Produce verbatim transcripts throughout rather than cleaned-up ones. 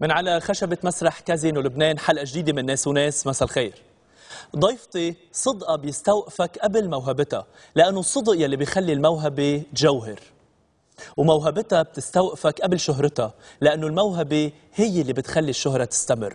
من على خشبة مسرح كازينو لبنان حلقة جديدة من ناس وناس. مساء الخير. ضيفتي صدقة بيستوقفك قبل موهبتها، لأنه الصدق يلي بيخلي الموهبة جوهر، وموهبتها بتستوقفك قبل شهرتها، لأنه الموهبة هي اللي بتخلي الشهرة تستمر.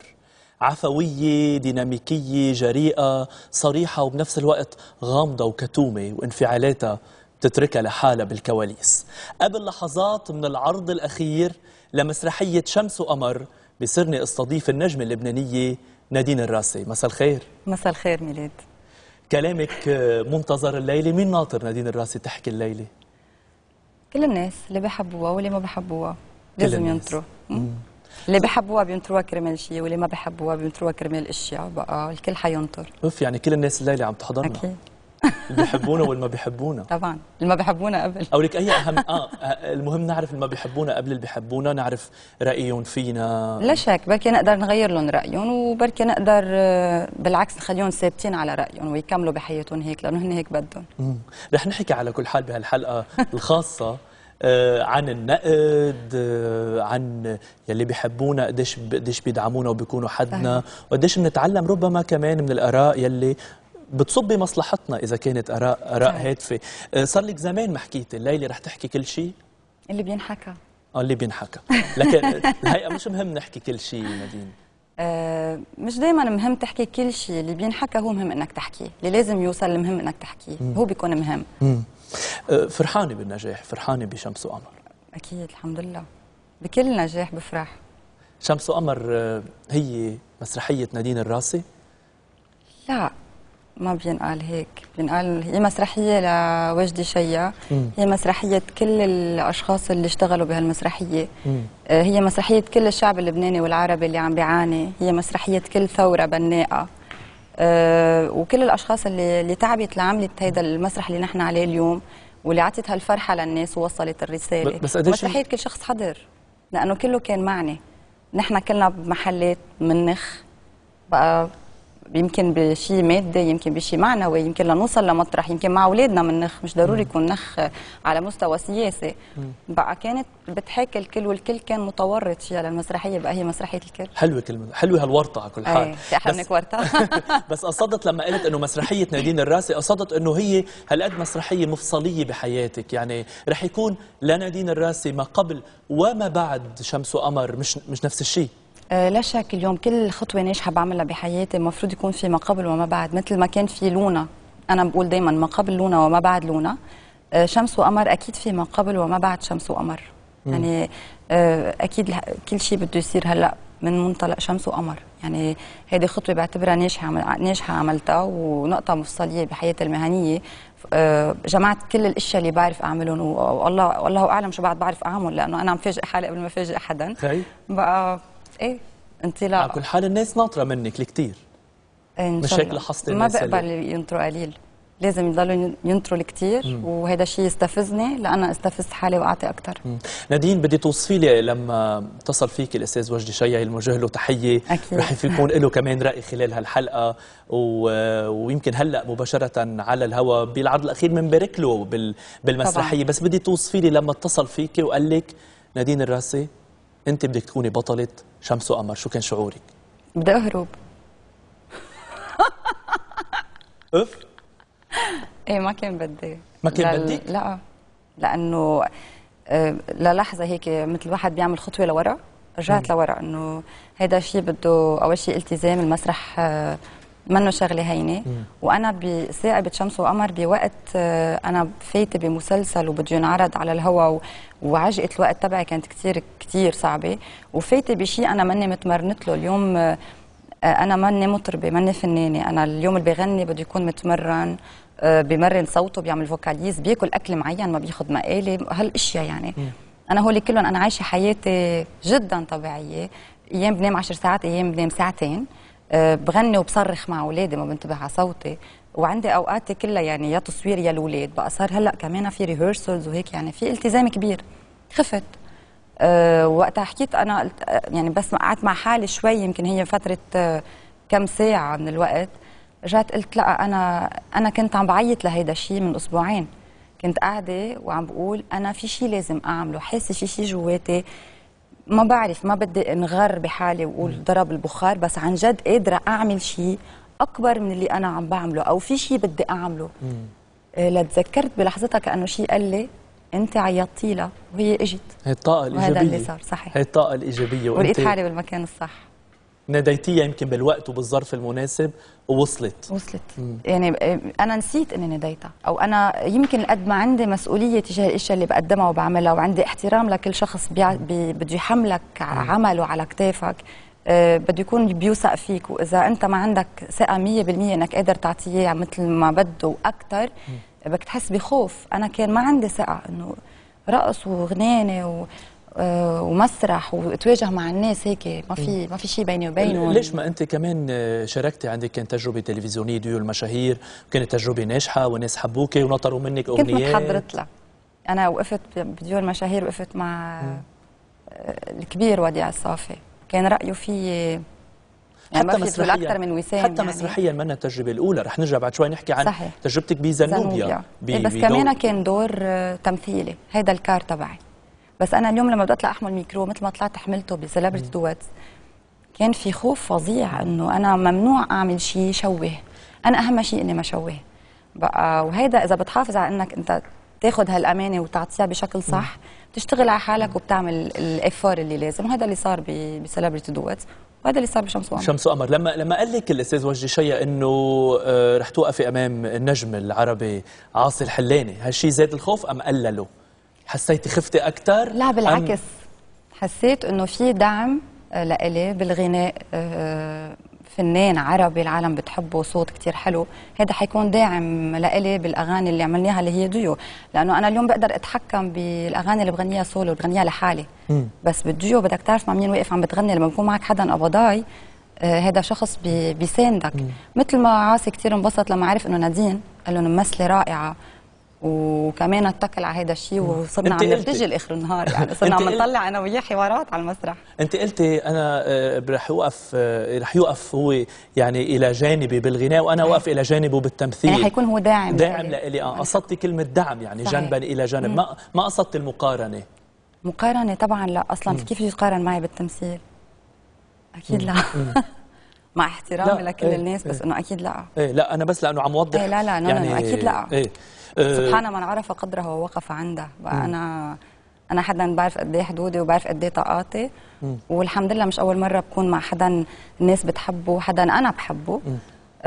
عفوية، ديناميكية، جريئة، صريحة، وبنفس الوقت غامضة وكتومة، وانفعالاتها بتتركها لحالها بالكواليس. قبل لحظات من العرض الأخير لمسرحية شمس وقمر بصيرني استضيف النجمة اللبنانية نادين الراسي. مساء الخير. مساء الخير ميلاد. كلامك منتظر الليلة، مين ناطر نادين الراسي تحكي الليلة؟ كل الناس اللي بحبوها واللي ما بحبوها لازم ينطروا. اللي بحبوها بينطروها كرمال شيء، واللي ما بحبوها بينطروها كرمال اشياء، بقى الكل حينطر. اوف، يعني كل الناس الليلة عم تحضرنا. اكيد. اللي بيحبونا واللي ما بيحبونا. طبعا، اللي ما بيحبونا قبل. أو لك أي أهم آه المهم نعرف اللي ما بيحبونا قبل اللي بيحبونا، نعرف رأيهم فينا. لا شك، بركي نقدر نغير لهم رأيهم، وبركي نقدر بالعكس نخليهم ثابتين على رأيهم ويكملوا بحياتهم هيك، لأنه هن هيك بدهم. رح نحكي على كل حال بهالحلقة الخاصة عن النقد، عن يلي بيحبونا قديش قديش بيدعمونا وبيكونوا حدنا، وقديش بنتعلم ربما كمان من الآراء يلي بتصب بمصلحتنا إذا كانت آراء آراء هادفة. صار لك زمان ما حكيتي، الليلة رح تحكي كل شيء؟ اللي بينحكى. اه اللي بينحكى، لكن الحقيقة مش مهم نحكي كل شيء نادين. آه مش دايما مهم تحكي كل شيء، اللي بينحكى هو مهم إنك تحكيه، اللي لازم يوصل المهم إنك تحكيه، هو بيكون مهم. آه فرحانة بالنجاح، فرحانة بشمس وقمر. أكيد، الحمد لله، بكل نجاح بفرح. شمس وقمر هي مسرحية نادين الراسي؟ لا، ما بينقال هيك، بينقال هي مسرحية لوجدي شيا، هي مسرحية كل الأشخاص اللي اشتغلوا بهالمسرحية، هي مسرحية كل الشعب اللبناني والعربي اللي عم بيعاني، هي مسرحية كل ثورة بناءة، أه وكل الأشخاص اللي اللي تعبت لعملت هيدا المسرح اللي نحن عليه اليوم، واللي عطت هالفرحة للناس ووصلت الرسالة. بس مسرحية كل شخص حضر، لأنه كله كان معني، نحن كلنا بمحلات منخ بقى، يمكن بشيء مادي، يمكن بشيء معنوي، يمكن لنوصل لمطرح، يمكن مع اولادنا من نخ، مش ضروري يكون نخ على مستوى سياسي. بقى كانت بتحاكي الكل، والكل كان متورط فيها للمسرحيه، بقى هي مسرحيه الكل. حلوه كلمه، حلوه هالورطه على كل حال. في احلى منك ورطه. بس قصدت لما قلت انه مسرحيه نادين الراسي، قصدت انه هي هالقد مسرحيه مفصليه بحياتك، يعني رح يكون لنادين الراسي ما قبل وما بعد شمس وقمر، مش مش نفس الشيء. لا شك، اليوم كل خطوة ناجحة بعملها بحياتي المفروض يكون في ما قبل وما بعد، مثل ما كان في لونا، أنا بقول دايما ما قبل لونا وما بعد لونا، شمس وقمر أكيد في ما قبل وما بعد شمس وقمر، يعني أكيد كل شيء بده يصير هلأ من منطلق شمس وقمر، يعني هذه خطوة بعتبرها ناجحة ناجحة عملتها، ونقطة مفصلية بحياتي المهنية، جمعت كل الاشياء اللي بعرف اعملهم، والله والله أعلم شو بعد بعرف أعمل، لأنه أنا عم فاجئ حالي قبل ما فاجئ حدا. بقى ايه انطلاقه. على كل حال الناس ناطره منك لكتير. مش هيك لاحظتي؟ ما بقبل ينطروا قليل، لازم يضلوا ينطروا لكتير، وهذا الشيء يستفزني، لأنا استفز حالي واعطي اكثر. نادين، بدي توصفي لي لما اتصل فيك الاستاذ وجدي شيا، الموجه له تحيه، رح يكون له كمان راي خلال هالحلقه، و... ويمكن هلا مباشره على الهواء بالعرض الاخير بنبارك له بال... بالمسرحيه طبعا. بس بدي توصفي لي لما اتصل فيك وقال لك نادين الراسي انت بدك تكوني بطلة شمس وقمر، شو كان شعورك؟ بدي اهرب. اف؟ ايه، ما كان بدي. ما كان لل... بدك؟ لا، لانه للحظه هيك مثل واحد بيعمل خطوه لورا، رجعت لورا، انه هيدا الشيء بده اول شيء التزام، المسرح منه شغله هينه، وانا بساعبة شمس وقمر بوقت انا فايته بمسلسل وبده ينعرض على الهواء، وعجقه الوقت تبعي كانت كثير كثير صعبه، وفايته بشيء انا ماني متمرنت له. اليوم انا ماني مطربه، ماني فنانه، انا اليوم اللي بغني بده يكون متمرن، بمرن صوته، بيعمل فوكاليز، بياكل اكل معين، ما بياخذ مقالب، هالاشياء يعني. انا هول كلهم انا عايشه حياتي جدا طبيعيه، ايام بنام عشر ساعات، ايام بنام ساعتين، بغني وبصرخ مع اولادي، ما بنتبه على صوتي، وعندي اوقاتي كلها يعني يا تصوير يا الاولاد، بقى صار هلا كمان في ريهرسلز وهيك، يعني في التزام كبير. خفت أه وقتها، حكيت انا يعني، بس قعدت مع حالي شوي، يمكن هي فتره أه كم ساعه من الوقت، رجعت قلت لا، انا انا كنت عم بعيط لهيدا الشيء من اسبوعين، كنت قاعده وعم بقول انا في شيء لازم اعمله، حاسه في شيء جواتي ما بعرف، ما بدي انغر بحالي واقول ضرب البخار، بس عن جد قادره اعمل شيء اكبر من اللي انا عم بعمله، او في شيء بدي اعمله. آه لتذكرت بلحظتها كانه شيء قال لي انت عيطتي لها وهي اجت. هي الطاقه الايجابيه، وهذا اللي صار. صحيح، هي الطاقه الايجابيه، ولقيت حالي بالمكان الصح، ناديتيها يمكن بالوقت وبالظرف المناسب ووصلت. وصلت مم. يعني انا نسيت اني ناديتها، او انا يمكن قد ما عندي مسؤوليه تجاه الاشياء اللي بقدمها وبعملها، وعندي احترام لكل شخص بي... بي... بده يحملك عمله على كتافك، أه بده يكون بيوثق فيك، واذا انت ما عندك ثقه مية بالمية انك قادر تعطيه مثل ما بده واكثر، بدك تحس بخوف. انا كان ما عندي ثقه انه رقص وغنانه و... ومسرح واتواجه مع الناس هيك، ما في ما في شيء بيني وبينه. ليش ما انت كمان شاركتي؟ عندك كانت تجربه تلفزيونيه ديول مشاهير، كانت تجربه ناجحه والناس حبوكي ونطروا منك اغنيات. كنت متحضرت لها، انا وقفت بديول مشاهير، وقفت مع مم. الكبير وديع الصافي، كان رايه في يعني حتى مسرحيا اكثر من وسام، حتى يعني مسرحيا ما لنا تجربه الاولى، رح نرجع بعد شوي نحكي عن صحيح. تجربتك بزنوبيا بي بس كمان كان دور تمثيلي، هذا الكار تبعي. بس أنا اليوم لما بدي أطلع أحمل ميكرو مثل ما طلعت حملته بسليبرتي دواتس، كان في خوف فظيع إنه أنا ممنوع أعمل شيء شوه، أنا أهم شيء إني ما شوه بقى. وهيدا إذا بتحافظ على إنك أنت تاخذ هالأمانة وتعطيها بشكل صح، بتشتغل على حالك وبتعمل الإفار اللي لازم، وهذا اللي صار بسليبرتي دواتس، وهذا اللي صار بشمس وقمر. شمس وقمر، لما لما قال لك الاستاذ وجدي شيا انه رح توقفي امام النجم العربي عاصي الحلاني، هالشيء زاد الخوف ام قلله؟ حسيتي خفتي اكثر؟ لا بالعكس، حسيت انه في دعم لإلي بالغناء، فنان عربي العالم بتحبه، صوت كثير حلو، هذا حيكون داعم لإلي بالاغاني اللي عملناها اللي هي ديو، لانه انا اليوم بقدر اتحكم بالاغاني اللي بغنيها سولو، بغنيها لحالي. مم. بس بالديو بدك تعرف مع مين واقف عم بتغني، لما بكون معك حدا قبضاي هذا شخص بي بيساندك، مثل ما عاصي كثير انبسط لما عرف انه نادين قال له ممثله رائعه، وكمان اتكل على هذا الشيء وصرنا عم نرتجل اخر النهار، يعني صرنا عم نطلع انا وياه حوارات على المسرح. انت قلتي انا رح يوقف، رح يوقف هو يعني الى جانبي بالغناء، وانا واقف الى جانبه بالتمثيل، يعني حيكون هو داعم داعم لإلي. اه قصدتي كلمه دعم، يعني جنبا الى جانب، ما ما قصدتي المقارنه. مقارنه طبعا لا، اصلا كيف يتقارن معي بالتمثيل؟ اكيد لا، مع احترامي لكل ايه الناس، بس ايه انه اكيد لا. ايه لا انا بس لانه عم وضح. ايه لا لا يعني ايه اكيد لا. ايه سبحان من عرف قدره ووقف عنده، بقى انا انا حدا بعرف قد ايه حدودي وبعرف قد ايه طاقاتي، والحمد لله مش اول مره بكون مع حدا الناس بتحبه، حدا انا بحبه.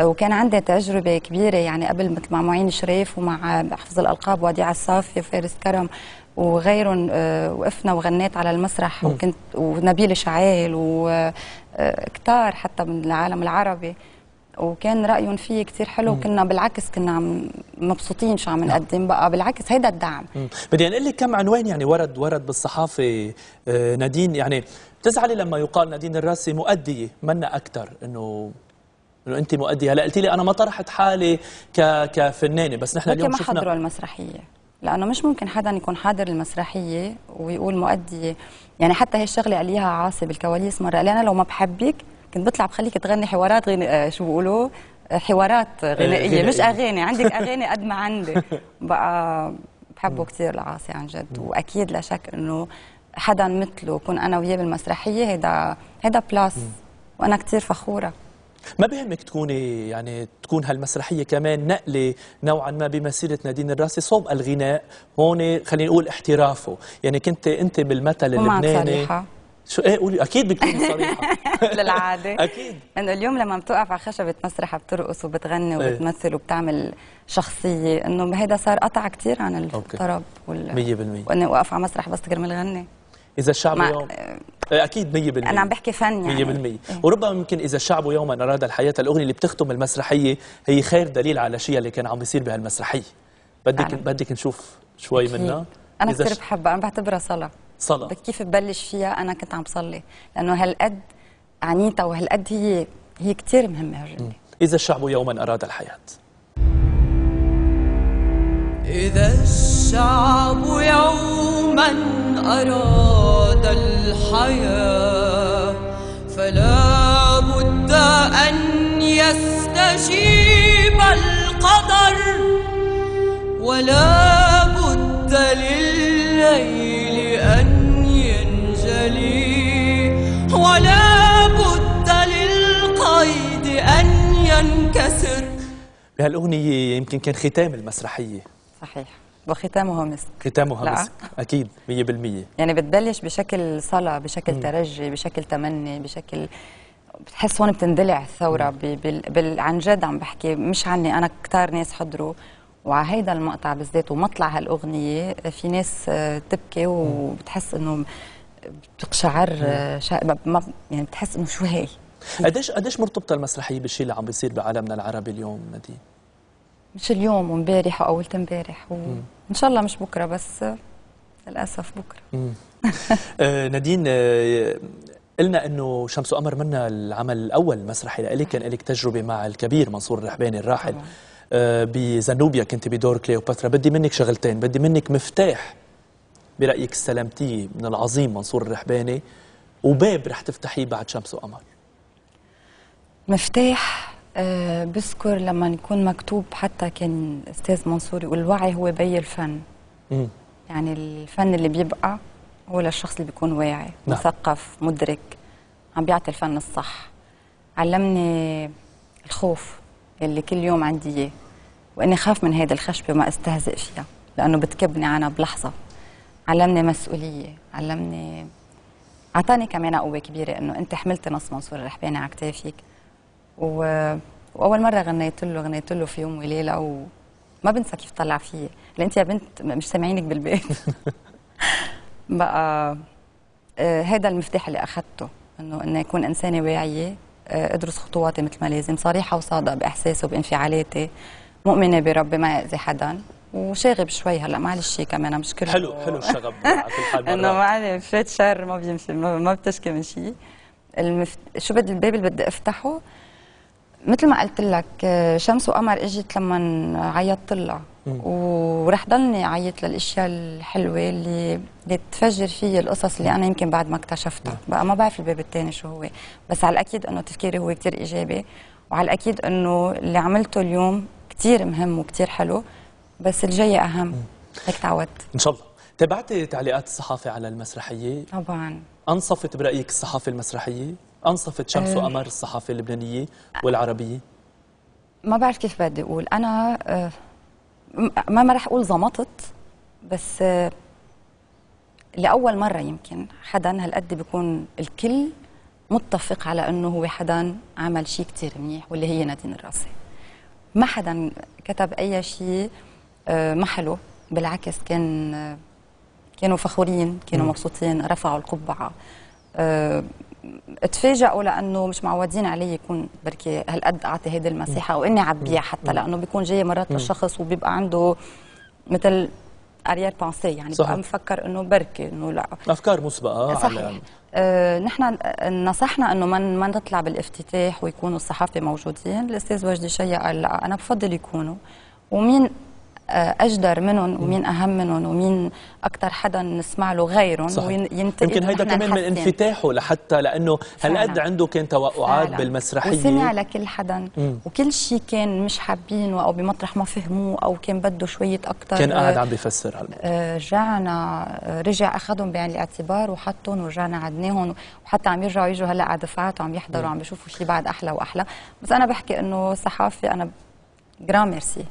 وكان عندي تجربه كبيره يعني قبل، مثل مع معين شريف ومع حفظ الالقاب وديع الصافي وفارس كرم وغيرهم، وقفنا وغنيت على المسرح، وكنت ونبيل شعيل وكتار حتى من العالم العربي، وكان رايهم فيه كثير حلو، وكنا بالعكس كنا عم مبسوطين شو عم نقدم بقى، بالعكس هيدا الدعم. بدي اقول لك كم عنوان يعني ورد ورد بالصحافه نادين، يعني بتزعلي لما يقال نادين الراسي مؤديه منا اكثر، انه انه انت مؤديه. هلا قلتي لي انا ما طرحت حالي ك كفنانه، بس نحن اليوم شفنا ما حضروا المسرحيه، لأنه مش ممكن حدا يكون حاضر المسرحية ويقول مؤدية. يعني حتى هي الشغلة قال ليها عاصي بالكواليس مرة، قال لي أنا لو ما بحبك كنت بطلع بخليك تغني حوارات غني... شو بيقولوا حوارات غنائية مش أغاني، عندك أغاني قد ما عندي بقى. بحبه كثير لعاصي عن جد، وأكيد لا شك إنه حدا مثله كون أنا وياه بالمسرحية، هيدا هيدا بلاس، وأنا كثير فخورة. ما بهمك تكوني يعني تكون هالمسرحيه كمان نقله نوعا ما بمسيره نادين الراسي صوب الغناء، هون خلينا نقول احترافه، يعني كنت انت بالمثل اللبناني صريحه. شو ايه قولي؟ اكيد بتكوني صريحه للعاده اكيد، انه اليوم لما بتوقف على خشبه مسرح بترقص وبتغني وبتمثل وبتعمل شخصيه، انه هيدا صار قطع كثير عن الطرب وال مية بالمية، واني اوقف على مسرح بس كرمال غني. إذا الشعب اليوم أكيد مية بالمية، أنا عم بحكي فن يعني مية بالمية، وربما ممكن إذا الشعب يوما أراد الحياة، الأغنية اللي بتختم المسرحية هي خير دليل على شيء اللي كان عم بيصير بهالمسرحية. بدك بدك نشوف شوي منها. أنا كثير بحبها، أنا بعتبرها صلاة. صلاة كيف ببلش فيها؟ أنا كنت عم بصلي، لأنه هالقد عنيتها وهالقد هي هي كثير مهمة هالجملة. إذا الشعب يوما أراد الحياة، إذا الشعب يوما أراد الحياة فلا بد أن يستجيب القدر، ولا بد للليل أن ينجلي بهالاغنيه يمكن كان ختام المسرحيه. صحيح، وختامها مسك. ختامها مسك اكيد مية بالمية. يعني بتبلش بشكل صلع، بشكل م. ترجي، بشكل تمني، بشكل بتحس هون بتندلع الثوره بال... بال... عن جد عم بحكي، مش عني انا، كتار ناس حضروا وعلى هيدا المقطع بالذات ومطلع هالاغنيه في ناس تبكي وبتحس انه بتقشعر شا... ما... يعني بتحس انه شو هي. قديش قديش مرتبطه المسرحيه بالشيء اللي عم بيصير بعالمنا العربي اليوم نادين؟ مش اليوم ومبارح واول امبارح وان شاء الله مش بكره، بس للاسف بكره. آه نادين، آه قلنا انه شمس وقمر منا العمل الاول مسرحي لإلك، كان لك تجربه مع الكبير منصور الرحباني الراحل. آه بزنوبيا كنت بدور كليوباترا. بدي منك شغلتين، بدي منك مفتاح برايك استلمتيه من العظيم منصور الرحباني، وباب رح تفتحيه بعد شمس وقمر. مفتاح، أه بذكر لما يكون مكتوب، حتى كان استاذ منصور يقول الوعي هو بي الفن. مم. يعني الفن اللي بيبقى هو للشخص اللي بيكون واعي، نعم، مثقف، مدرك، عم بيعطي الفن الصح. علمني الخوف اللي كل يوم عندي اياه، واني خاف من هيدي الخشبه وما استهزئ فيها لانه بتكبني انا بلحظه. علمني مسؤوليه، علمني، اعطاني كمان قوه كبيره انه انت حملت نص منصور الرحباني على كتافك. و... واول مره غنيت له غنيت له في يوم وليله، وما بنسى كيف طلع فيي. هلا انت يا بنت مش سامعينك بالبيت. بقى هذا آه المفتاح اللي اخذته، انه اني اكون انسانه واعيه، آه ادرس خطواتي مثل ما لازم، صريحه وصادقه باحساسي وبانفعالاتي، مؤمنه بربي ما ياذي حدا، وشاغب شوي هلا معلش كمان مش كله حلو حلو الشغب على كل حال. انه معلش شويه شر ما بيمشي، ما بتشكي من شيء. المفت... شو بدي الباب اللي بدي افتحه؟ مثل ما قلت لك، شمس وقمر اجت لما عيطت لها، ورح ضلني عيط للاشياء الحلوه اللي بتفجر فيي القصص اللي انا يمكن بعد ما اكتشفتها. بقى ما بعرف الباب الثاني شو هو، بس على الاكيد انه تفكيري هو كثير ايجابي، وعلى الاكيد انه اللي عملته اليوم كثير مهم وكثير حلو، بس الجاي اهم. هيك تعودت. ان شاء الله. تابعتي تعليقات الصحافه على المسرحيه؟ طبعا. انصفت برايك الصحافه المسرحيه؟ أنصفت شمس وقمر الصحافة اللبنانية والعربية؟ ما بعرف كيف بدي أقول، أنا ما ما رح أقول زمطت، بس لأول مرة يمكن حدا هالقد بيكون الكل متفق على أنه هو حدا عمل شيء كتير منيح، واللي هي نادين الراسي. ما حدا كتب أي شيء ما حلو، بالعكس كان كانوا فخورين، كانوا م. مبسوطين، رفعوا القبعة. اتفاجئوا لانه مش معودين علي يكون بركي هالقد اعطي هيدي المساحه، واني عبيها حتى، لانه بيكون جاي مرات للشخص وبيبقى عنده مثل اريير بانسي، يعني صحيح. بقى مفكر انه بركي انه لا افكار مسبقه. صحيح على... آه نحن نصحنا انه ما ما نطلع بالافتتاح ويكونوا الصحافه موجودين. الاستاذ وجدي شيا قال لا، انا بفضل يكونوا، ومين اجدر منهم ومين اهم منهم ومين اكثر حدا نسمع له غيرهم وينتقد. يمكن هيدا كمان من انفتاحه لحتى، لانه هالقد عنده كان توقعات بالمسرحيه وسمع لكل حدا، مم. وكل شيء كان مش حابينه او بمطرح ما فهموه او كان بده شويه اكثر، كان قاعد عم بيفسر. هلا رجعنا، رجع اخذهم بعين الاعتبار وحطهم ورجعنا عدناهم، وحتى عم يرجعوا يجوا هلا على دفعات وعم يحضروا وعم بيشوفوا شيء بعد احلى واحلى. بس انا بحكي انه الصحافه انا جران ميرسي،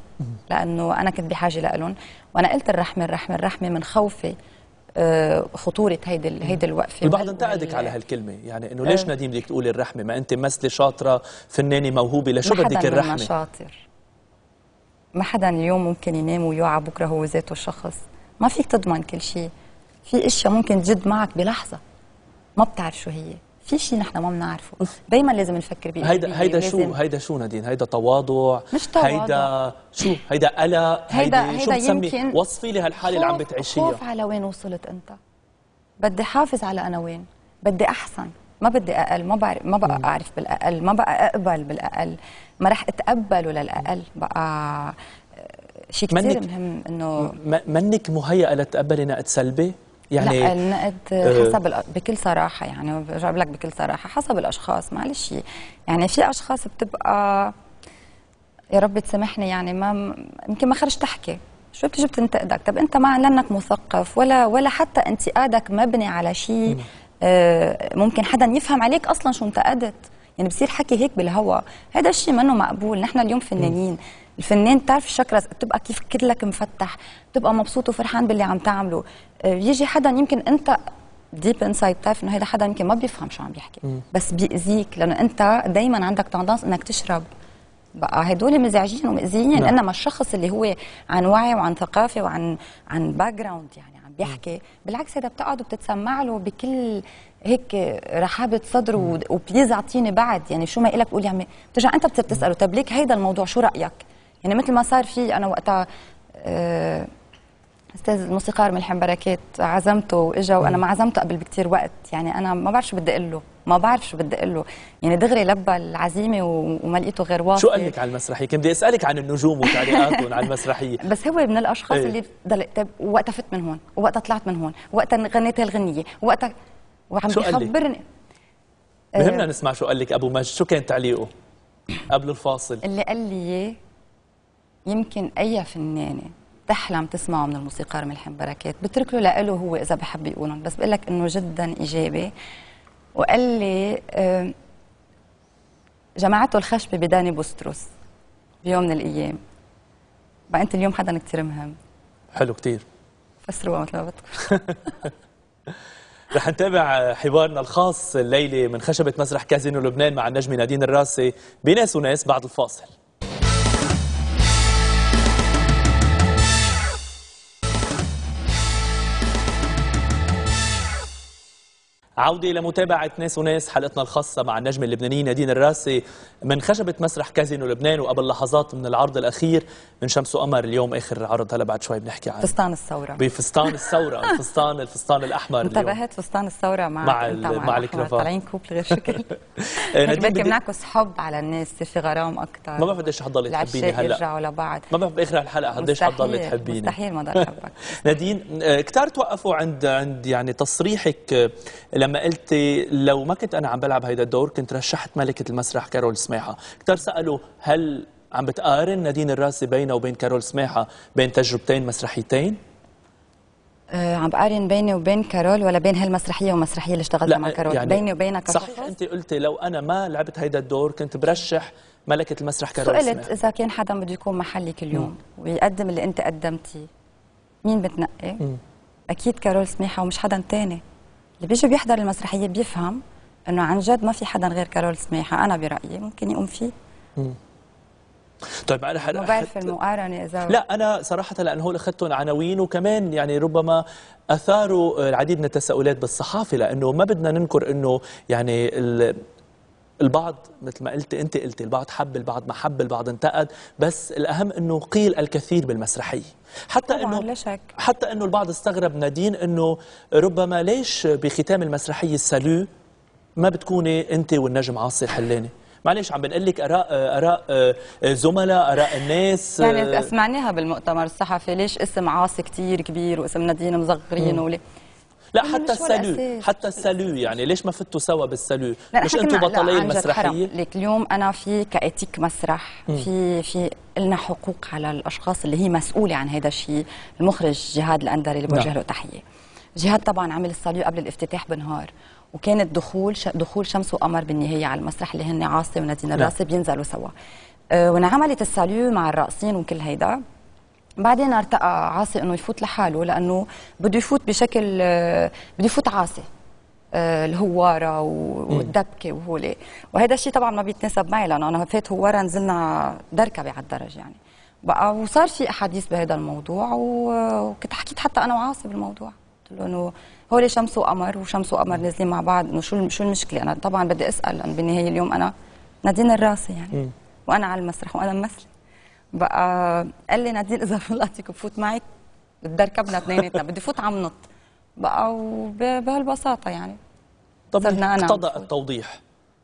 لانه انا كنت بحاجه لهم، وانا قلت الرحمه الرحمه الرحمه من خوفي خطوره هيدي هيدي الوقفه. البعض انتقدك على هالكلمه، يعني انه ليش نادين بدك تقولي الرحمه؟ ما انت ممثله شاطره، فنانه موهوبه، لشو بدك الرحمه؟ ما حدا شاطر، ما حدا اليوم ممكن ينام ويوعى بكره هو ذاته الشخص، ما فيك تضمن كل شيء، في اشياء ممكن تجد معك بلحظه ما بتعرف شو هي. في شيء نحن ما بنعرفه، دائما لازم نفكر بيه. هيدا هيدا شو هيدا شو نادين؟ هيدا تواضع؟ مش تواضع، هيدا شو؟ هيدا قلق، هيدا, هيدا شو بتسمي؟ وصفي لي هالحاله اللي عم بتعيشيها. خوف على وين وصلت انت؟ بدي حافظ على انا وين، بدي احسن، ما بدي اقل، ما بعرف ما بقى اعرف بالاقل، ما بقى اقبل بالاقل، ما رح اتقبله للاقل، بقى شيء كثير مهم انه منك مهيئه لتقبلي نقد سلبي؟ يعني لا، النقد حسب أه بكل صراحه، يعني برجع بقول لك بكل صراحه حسب الاشخاص. معلش يعني في اشخاص بتبقى يا رب تسامحني، يعني ما يمكن ما خرجت احكي، شو بتجي بتنتقدك؟ طب انت ما لانك مثقف ولا ولا حتى انتقادك مبني على شيء ممكن حدا يفهم عليك اصلا شو انتقدت. يعني بصير حكي هيك بالهوا، هذا الشيء منه مقبول. نحن اليوم فنانين، الفنان بتعرف الشكرة بتبقى كيف كتلك مفتح، بتبقى مبسوط وفرحان باللي عم تعمله. بيجي حدا يمكن انت ديب انسايد بتعرف انه هذا حدا يمكن ما بيفهم شو عم بيحكي، بس بيأذيك لانه انت دائما عندك تندنس انك تشرب. بقى هدول مزعجين ومؤذيين، نعم. انما الشخص اللي هو عن وعي وعن ثقافه وعن عن باك جراوند يعني عم بيحكي، بالعكس هذا بتقعد وبتتسمع له بكل هيك رحابه صدر، وبليز اعطيني بعد يعني شو ما إلك بقول يا عمي، بترجع انت بتساله طب ليك هيدا الموضوع شو رايك؟ يعني مثل ما صار في انا وقتها أه استاذ الموسيقار ملحم بركات عزمته واجا، وانا ما عزمته قبل بكثير وقت، يعني انا ما بعرف شو بدي اقول له، ما بعرف شو بدي اقول له، يعني دغري لبى العزيمه وما لقيته غير واطي. شو قال لك على المسرحيه؟ كنت بدي اسالك عن النجوم وتعليقاتهم على المسرحيه. بس هو من الاشخاص ايه؟ اللي طيب وقتها فت من هون، وقتها طلعت من هون، وقتها غنيت هالغنيه، وقتها وعم بيخبرني. مهمنا نسمع شو قال لك ابو مجد، شو كان تعليقه قبل الفاصل؟ اللي قال لي يمكن اي فنانه تحلم تسمعه من الموسيقار ملحم بركات، بترك له لإله هو إذا بحب يقولهم، بس بقول لك إنه جدا إيجابي. وقال لي جماعته الخشبة بداني بوستروس بيوم من الأيام، بقى أنت اليوم حدا كتير مهم. حلو كتير، فسروها مثل ما بدكم. رح نتابع حوارنا الخاص الليلة من خشبة مسرح كازينو لبنان مع النجمة نادين الراسي بناس وناس بعد الفاصل. عودة إلى متابعة ناس وناس، حلقتنا الخاصة مع النجم اللبناني نادين الراسي من خشبة مسرح كازينو لبنان، وقبل لحظات من العرض الأخير من شمس وقمر. اليوم آخر عرض، هلا بعد شوي بنحكي عن فستان الثورة، بفستان الثورة الفستان الفستان الأحمر. انتبهت فستان الثورة مع مع, مع الكرافات، طالعين كوبل غير شكل. بدي بنعكس حب على الناس في غرام أكثر. ما بعرف قديش حتضلي تحبيني هلا، يرجعوا لبعض، ما بعرف بآخر الحلقة قديش حتضلي تحبيني. مستحيل ما ضل حبك. نادين كثار توقفوا عند عند يعني تصريحك لما قلتي لو ما كنت أنا عم بلعب هيدا الدور كنت رشحت ملكة المسرح كارول سماحة. كتار سألوا هل عم بتقارن نادين الراسي بينه وبين كارول سماحة بين تجربتين مسرحيتين؟ أه عم بقارن بيني وبين كارول ولا بين هالمسرحية ومسرحية اللي اشتغلتها مع كارول؟ يعني بيني وبينك صحيح. أنت قلتي لو أنا ما لعبت هيدا الدور كنت برشح ملكة المسرح كارول سماحة. سألت إذا كان حدا بده يكون محلك اليوم م. ويقدم اللي أنت قدمتي مين بتنقي؟ م. أكيد كارول سماحة ومش حدا تاني. اللي بيجي بيحضر المسرحيه بيفهم انه عن جد ما في حدا غير كارول سماحه، انا برايي ممكن يقوم فيه. امم طيب انا حدا ما بعرف المقارنه اذا لا انا صراحه لان هول اخذتهم عناوين وكمان يعني ربما اثاروا العديد من التساؤلات بالصحافه، لانه ما بدنا ننكر انه يعني البعض مثل ما قلت انت قلتي البعض حب البعض ما حب البعض انتقد، بس الاهم انه قيل الكثير بالمسرحيه، حتى انه حتى انه البعض استغرب نادين انه ربما ليش بختام المسرحيه السالو ما بتكوني انت والنجم عاصي الحلاني. معلش عم بنقول لك اراء اراء زملاء اراء الناس، يعني سمعناها بالمؤتمر الصحفي ليش اسم عاصي كثير كبير واسم نادين مصغرين وليه لا حتى السالو حتى السالو يعني ليش ما فتوا سوا بالسالو؟ مش انتم بطلين المسرحيه؟ لك اليوم انا في كاتيك مسرح مم. في في لنا حقوق على الاشخاص اللي هي مسؤوله عن هذا الشيء. المخرج جهاد الأندري اللي بوجه له تحيه. جهاد طبعا عمل السالو قبل الافتتاح بنهار، وكان الدخول دخول شمس وقمر بالنهايه على المسرح اللي هن عاصي ونادين الراسي بينزلوا سوا. أه وانعملت السالو مع الراقصين وكل هيدا. بعدين ارتقى عاصي انه يفوت لحاله لانه بده يفوت بشكل بده يفوت عاصي الهواره والدبكه وهولي، وهذا الشيء طبعا ما بيتناسب معي لانه انا فات هواره نزلنا دركبه على الدرج يعني بقى، وصار في احاديث بهذا الموضوع وكنت حكيت حتى انا وعاصي بالموضوع، قلت له انه هولي شمس وقمر وشمس وقمر نازلين مع بعض انه شو شو المشكله؟ انا طبعا بدي اسال لانه بالنهايه اليوم انا نادين الراسي يعني م. وانا على المسرح وانا ممثله. بقى قال لي نادين اذا طلعتك بفوت معك بدي اركبنا اثنيناتنا، بدي فوت عم نط بقى وبهالبساطه يعني. طب اقتضى التوضيح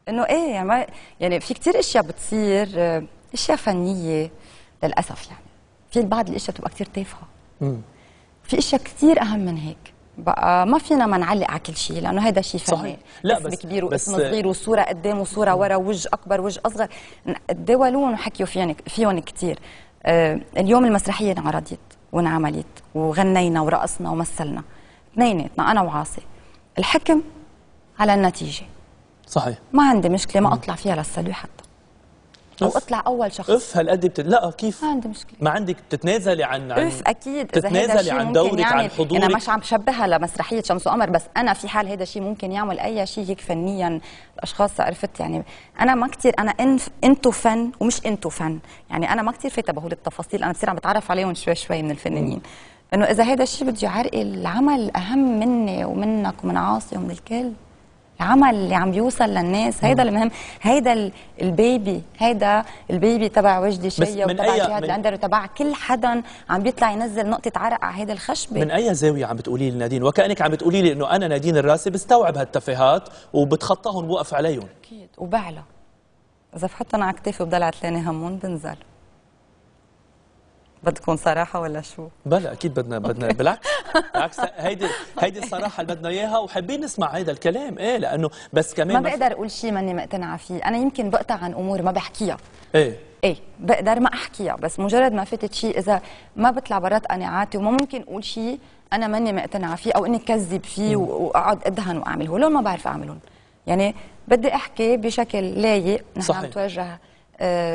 انه ايه يعني يعني في كثير اشياء بتصير اشياء فنيه للاسف، يعني في بعض الاشياء بتبقى كثير تافهه، في اشياء كثير اهم من هيك بقى ما فينا ما نعلق على كل شيء لانه هذا شيء فني. لا اسم بس كبير واسم صغير وصوره قدام وصوره ورا وجه اكبر وجه اصغر تداولون وحكيوا فيهم فيهم كثير. آه اليوم المسرحيه انعرضت وانعملت وغنينا ورقصنا ومثلنا اثنيناتنا انا وعاصي. الحكم على النتيجه صحيح ما عندي مشكله ما اطلع فيها للسلوي حتى او اطلع اول شخص. اف هالقد بت... لا كيف ما عندي مشكله ما عندك بتتنازلي عن عن اف اكيد بتتنازلي عن دورك يعني عن حضورك. انا مش عم بشبهها لمسرحيه شمس وقمر، بس انا في حال هذا الشيء ممكن يعمل اي شيء هيك فنيا الاشخاص عرفت يعني انا ما كثير انا انف انتو فن ومش انتو فن يعني انا ما كثير في تبهول التفاصيل، انا بصير عم بتعرف عليهم شوي شوي من الفنانين انه اذا هذا الشيء بده يعرقل العمل اهم مني ومنك ومن عاصي ومن الكل. العمل اللي عم بيوصل للناس هيدا المهم، هيدا البيبي هيدا البيبي تبع وجدي شيا وتبع جهاد الأندري وتبع كل حدا عم بيطلع ينزل نقطة عرق على هيدا الخشبة. من أي زاوية عم بتقولي لي نادين؟ وكأنك عم بتقولي لي إنه أنا نادين الراسي بستوعب هالتفاهات وبتخطاهم ووقف عليهم. أكيد وبعلى إذا بحطهم على كتافي وبضل عتلانة همون بنزل. بدكم صراحة ولا شو؟ بلا أكيد بدنا بدنا بالعكس بالعكس هيدي هيدي الصراحة اللي بدنا إياها وحابين نسمع هيدا الكلام إيه لأنه بس كمان ما بقدر أقول شيء ماني مقتنعة فيه، أنا يمكن بقطع عن أمور ما بحكيها إيه إيه بقدر ما أحكيها، بس مجرد ما فاتت شيء إذا ما بطلع برات قناعاتي وما ممكن أقول شيء أنا ماني مقتنعة فيه أو إني كذب فيه وأقعد أدهن وأعمل هولون ما بعرف أعملهم، يعني بدي أحكي بشكل لايق نحن عم نتوجه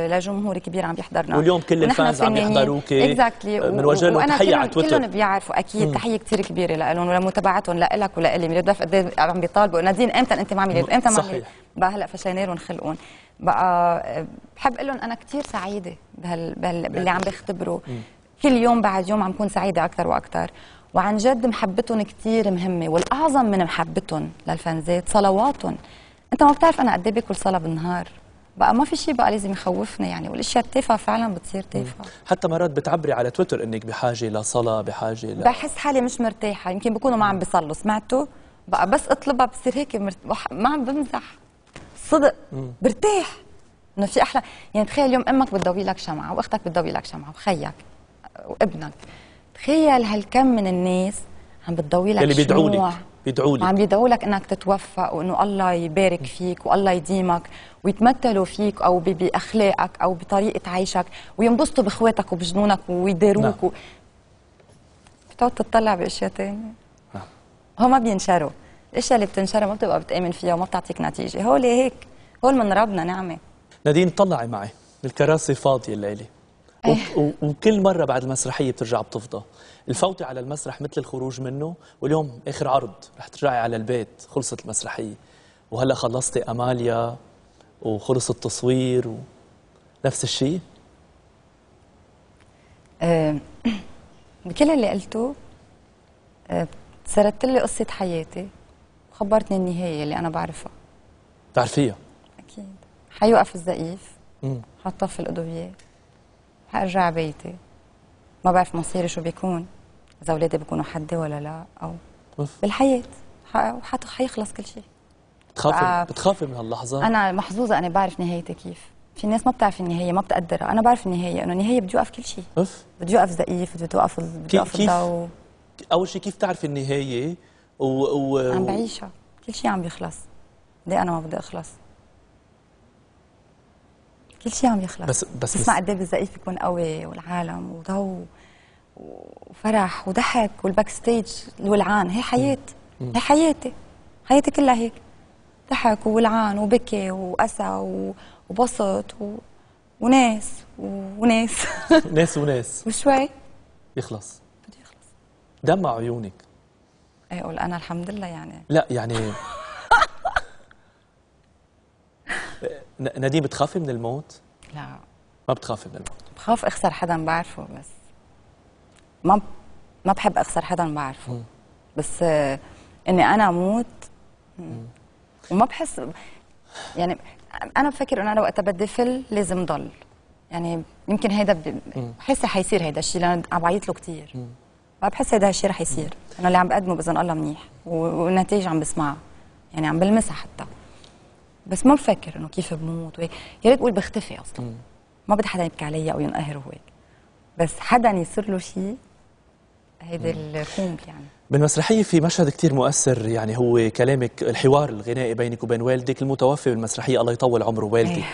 لجمهور كبير عم يحضرنا واليوم كل الفانز عم يحضروكي exactly. بنوجه لهم تحيه على تويتر كلهم بيعرفوا اكيد تحيه كثير كبيره لهم ولمتابعتهم لك ولالي ميلاد بتعرف قد عم بيطالبوا نادين امتى انت ما عملت امتى ما عملت بقى هلا فشينارهم خلقون بقى بحب اقول لهم انا كثير سعيده بهال باللي عم بختبره كل يوم بعد يوم عم بكون سعيده اكثر واكثر وعن جد محبتهم كثير مهمه والاعظم من محبتهم للفانزات صلواتهم. انت ما بتعرف انا قد ايه باكل صلاه بالنهار بقى ما في شيء بقى لازم يخوفنا يعني والاشياء التافهه فعلا بتصير تافهه. حتى مرات بتعبري على تويتر انك بحاجه لصلاه بحاجه ل... بحس حالي مش مرتاحه يمكن بكونوا ما عم بيصلوا سمعتوا بقى بس اطلبها بصير هيك مرت... ما عم بمزح صدق مم. برتاح انه في احلى يعني تخيل اليوم امك بتضوي لك شمعه واختك بتضوي لك شمعه وخيك وابنك تخيل هالكم من الناس عم بتضوي لك اللي بيدعوا لك بيدعوا لك عم بيدعوا لك انك تتوفق وانه الله يبارك فيك والله يديمك ويتمثلوا فيك او باخلاقك او بطريقه عيشك وينبسطوا باخواتك وبجنونك ويداروك نعم. و... بتقعد تطلع باشياء ثانيه نعم. هو ما بينشروا، الاشياء اللي بتنشرها ما بتبقى بتامن فيها وما بتعطيك نتيجه، هول هيك، هول من ربنا نعمه. نادين طلعي معي، الكراسي فاضيه الليله و... و... وكل مره بعد المسرحيه بترجع بتفضى، الفوتي على المسرح مثل الخروج منه واليوم اخر عرض، رح ترجعي على البيت، خلصت المسرحيه وهلا خلصتي أماليا وخلص التصوير ونفس الشيء؟ أه بكل اللي قلته أه سردت لي قصة حياتي وخبرتني النهاية اللي أنا بعرفها. بتعرفيها؟ أكيد حيوقف الزقيف حطفي الأدوية حأرجع بيتي ما بعرف مصيري شو بيكون إذا أولادي بيكونوا حدي ولا لا أو أوف. بالحياة حيخلص كل شيء. بتخافي بتخافي من هاللحظات؟ انا محظوظه انا بعرف نهايتي كيف، في ناس ما بتعرف النهايه ما بتقدرها، انا بعرف النهايه انه النهايه بده يوقف كل شيء اوف بده يوقف زقيف بده يوقف بده يوقف الضو. اول شيء كيف بتعرفي النهايه و... و... عم بعيشها كل شيء عم بيخلص ليه انا ما بدي اخلص؟ كل شيء عم يخلص بس بس بسمع قد ايه بالزقيف بيكون قوي والعالم وضو وفرح وضحك والباك ستيج الولعان هي حياه هي حياتي حياتي كلها هيك ضحك وولعان وبكي وأسى وبسط و... وناس وناس ناس وناس وشوي يخلص بده يخلص دمع عيونك ايه قول انا الحمد لله يعني لا يعني نادين بتخافي من الموت؟ لا ما بتخافي من الموت بخاف اخسر حدا بعرفه بس ما ما بحب اخسر حدا بعرفه م. بس اني انا اموت وما بحس يعني انا بفكر انه انا وقتها بدي فل لازم ضل يعني يمكن هيدا بحس حيصير هيدا الشيء لانه عم بعيط له كثير ما بحس هيدا الشيء رح يصير انا اللي عم بقدمه باذن الله منيح والنتائج عم بسمعها يعني عم بلمسها حتى بس ما بفكر انه كيف بموت وهيك يا ريت بقول بختفي اصلا ما بدي حدا يبكي علي او ينقهر وهيك بس حدا يصير له شيء هيدي الكومب يعني بالمسرحية في مشهد كتير مؤثر يعني هو كلامك الحوار الغنائي بينك وبين والدك المتوفي بالمسرحية الله يطول عمره والدك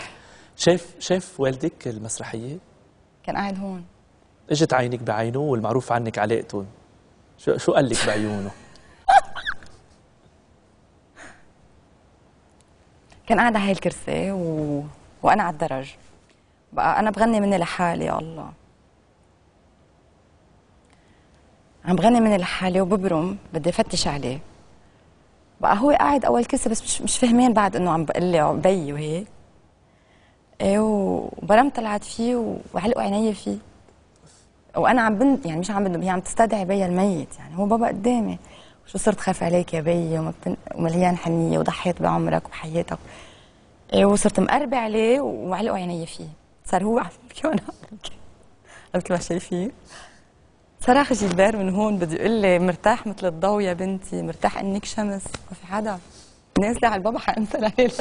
شاف شاف والدك المسرحية؟ كان قاعد هون اجت عينك بعينه والمعروف عنك علاقته شو شو قال لك بعيونه؟ كان قاعد على هاي الكرسي و... وانا على الدرج، بقى انا بغني مني لحالي. يا الله، عم بغني مني لحالي وببرم بدي افتش عليه. بقى هو قاعد اول كرسي بس مش مش فاهمين بعد انه عم بقول لي عبي وهيك. ايه، وبرم طلعت فيه وعلقوا عيني فيه، وانا عم بند يعني مش عم بند، هي عم تستدعي بيا الميت، يعني هو بابا قدامي. شو صرت خاف عليك يا بي ومليان حنيه وضحيت بعمرك وبحياتك. ايه، وصرت مقربه عليه وعلقوا عيني فيه. صار هو عم يبكي وانا عم ببكي. قلت له شايفين؟ صراخ جبار من هون، بدي يقول لي مرتاح مثل الضو يا بنتي، مرتاح انك شمس، ما في حدا نازله على البابا حامثل عليه.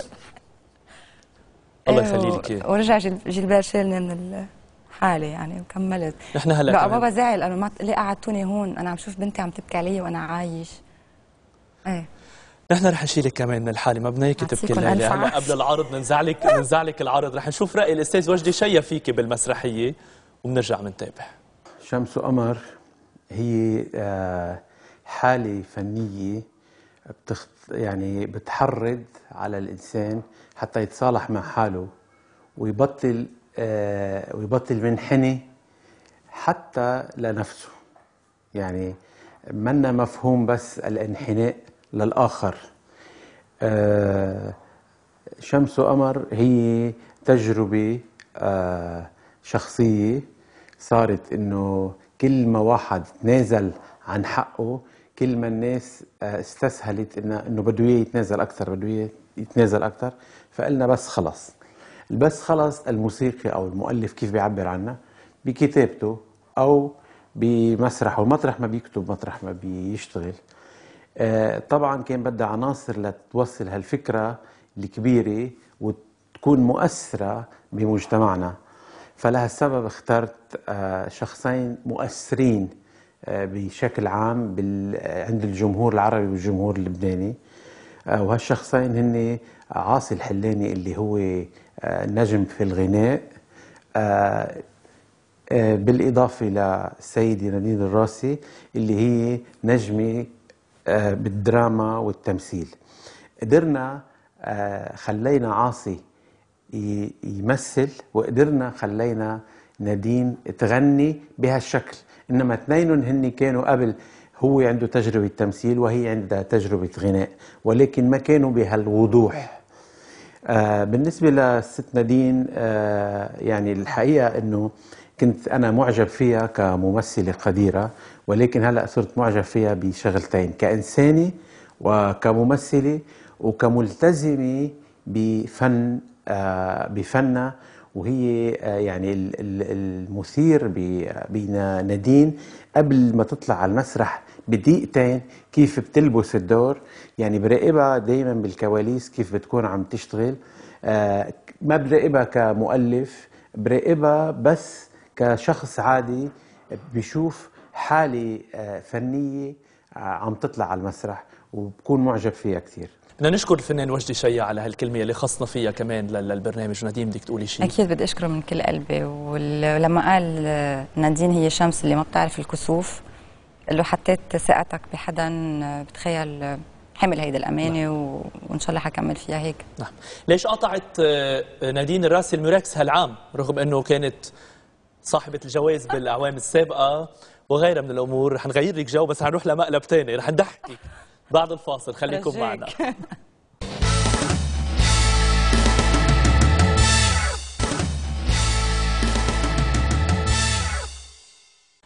الله يخلي لك اياه. ورجع جلبير شالني من حالي يعني وكملت. نحن هلا بقى بابا زعل قال ما ليه قعدتوني هون، انا عم شوف بنتي عم تبكي علي وانا عايش. ايه، نحن رح نشيلك كمان من الحاله، ما بدنا اياكي تبكي الليله. هلا قبل العرض بنزعلك بنزعلك العرض، رح نشوف راي الاستاذ وجدي شيا فيكي بالمسرحيه وبنرجع بنتابع. شمس وقمر هي حاله فنيه بتخ... يعني بتحرض على الانسان حتى يتصالح مع حاله ويبطل آه ويبطل منحني حتى لنفسه. يعني منا مفهوم بس الانحناء للآخر. آه شمس وقمر هي تجربة آه شخصية صارت، إنه كل ما واحد تنازل عن حقه كل ما الناس آه استسهلت إنه بده إياه يتنازل أكثر، بده إياه يتنازل أكثر. فقلنا بس خلص، بس خلص الموسيقي أو المؤلف كيف بيعبر عنها؟ بكتابته أو بمسرحه، ومطرح ما بيكتب مطرح ما بيشتغل. آه طبعا كان بدها عناصر لتوصل هالفكرة الكبيرة وتكون مؤثرة بمجتمعنا، فلهالسبب اخترت آه شخصين مؤثرين آه بشكل عام بال... عند الجمهور العربي والجمهور اللبناني. آه وهالشخصين هن عاصي الحلاني اللي هو نجم في الغناء، بالإضافة لسيدي نادين الراسي اللي هي نجمة بالدراما والتمثيل. قدرنا خلينا عاصي يمثل وقدرنا خلينا نادين تغني بهالشكل، إنما اثنين هن كانوا قبل، هو عنده تجربة تمثيل وهي عندها تجربة غناء، ولكن ما كانوا بهالوضوح. آه بالنسبة للست نادين، آه يعني الحقيقة أنه كنت أنا معجب فيها كممثلة قديرة، ولكن هلأ صرت معجب فيها بشغلتين، كإنسانة وكممثلة وكملتزمة بفن آه بفنها. وهي آه يعني المثير بنا نادين قبل ما تطلع على المسرح بدقيقتين كيف بتلبس الدور، يعني براقبها دايما بالكواليس كيف بتكون عم تشتغل. آه ما براقبها كمؤلف، براقبها بس كشخص عادي بشوف حالة آه فنية آه عم تطلع على المسرح، وبكون معجب فيها كثير. بدنا نشكر الفنان وجدي شيا على هالكلمة اللي خصنا فيها كمان للبرنامج. نادين بدك تقولي شيء؟ أكيد بدي أشكره من كل قلبي. ولما قال نادين هي شمس اللي ما بتعرف الكسوف، لو حطيت ثقتك بحدا بتخيل حمل هيدي الأمانة. نعم. وإن شاء الله حكمل فيها هيك. نعم. ليش قطعت نادين الراسي الميراكس هالعام رغم أنه كانت صاحبة الجوائز بالأعوام السابقة وغيرها من الأمور؟ رح نغير لك جو بس هنروح لمقلب تاني، رح نضحكي بعد الفاصل، خليكم معنا.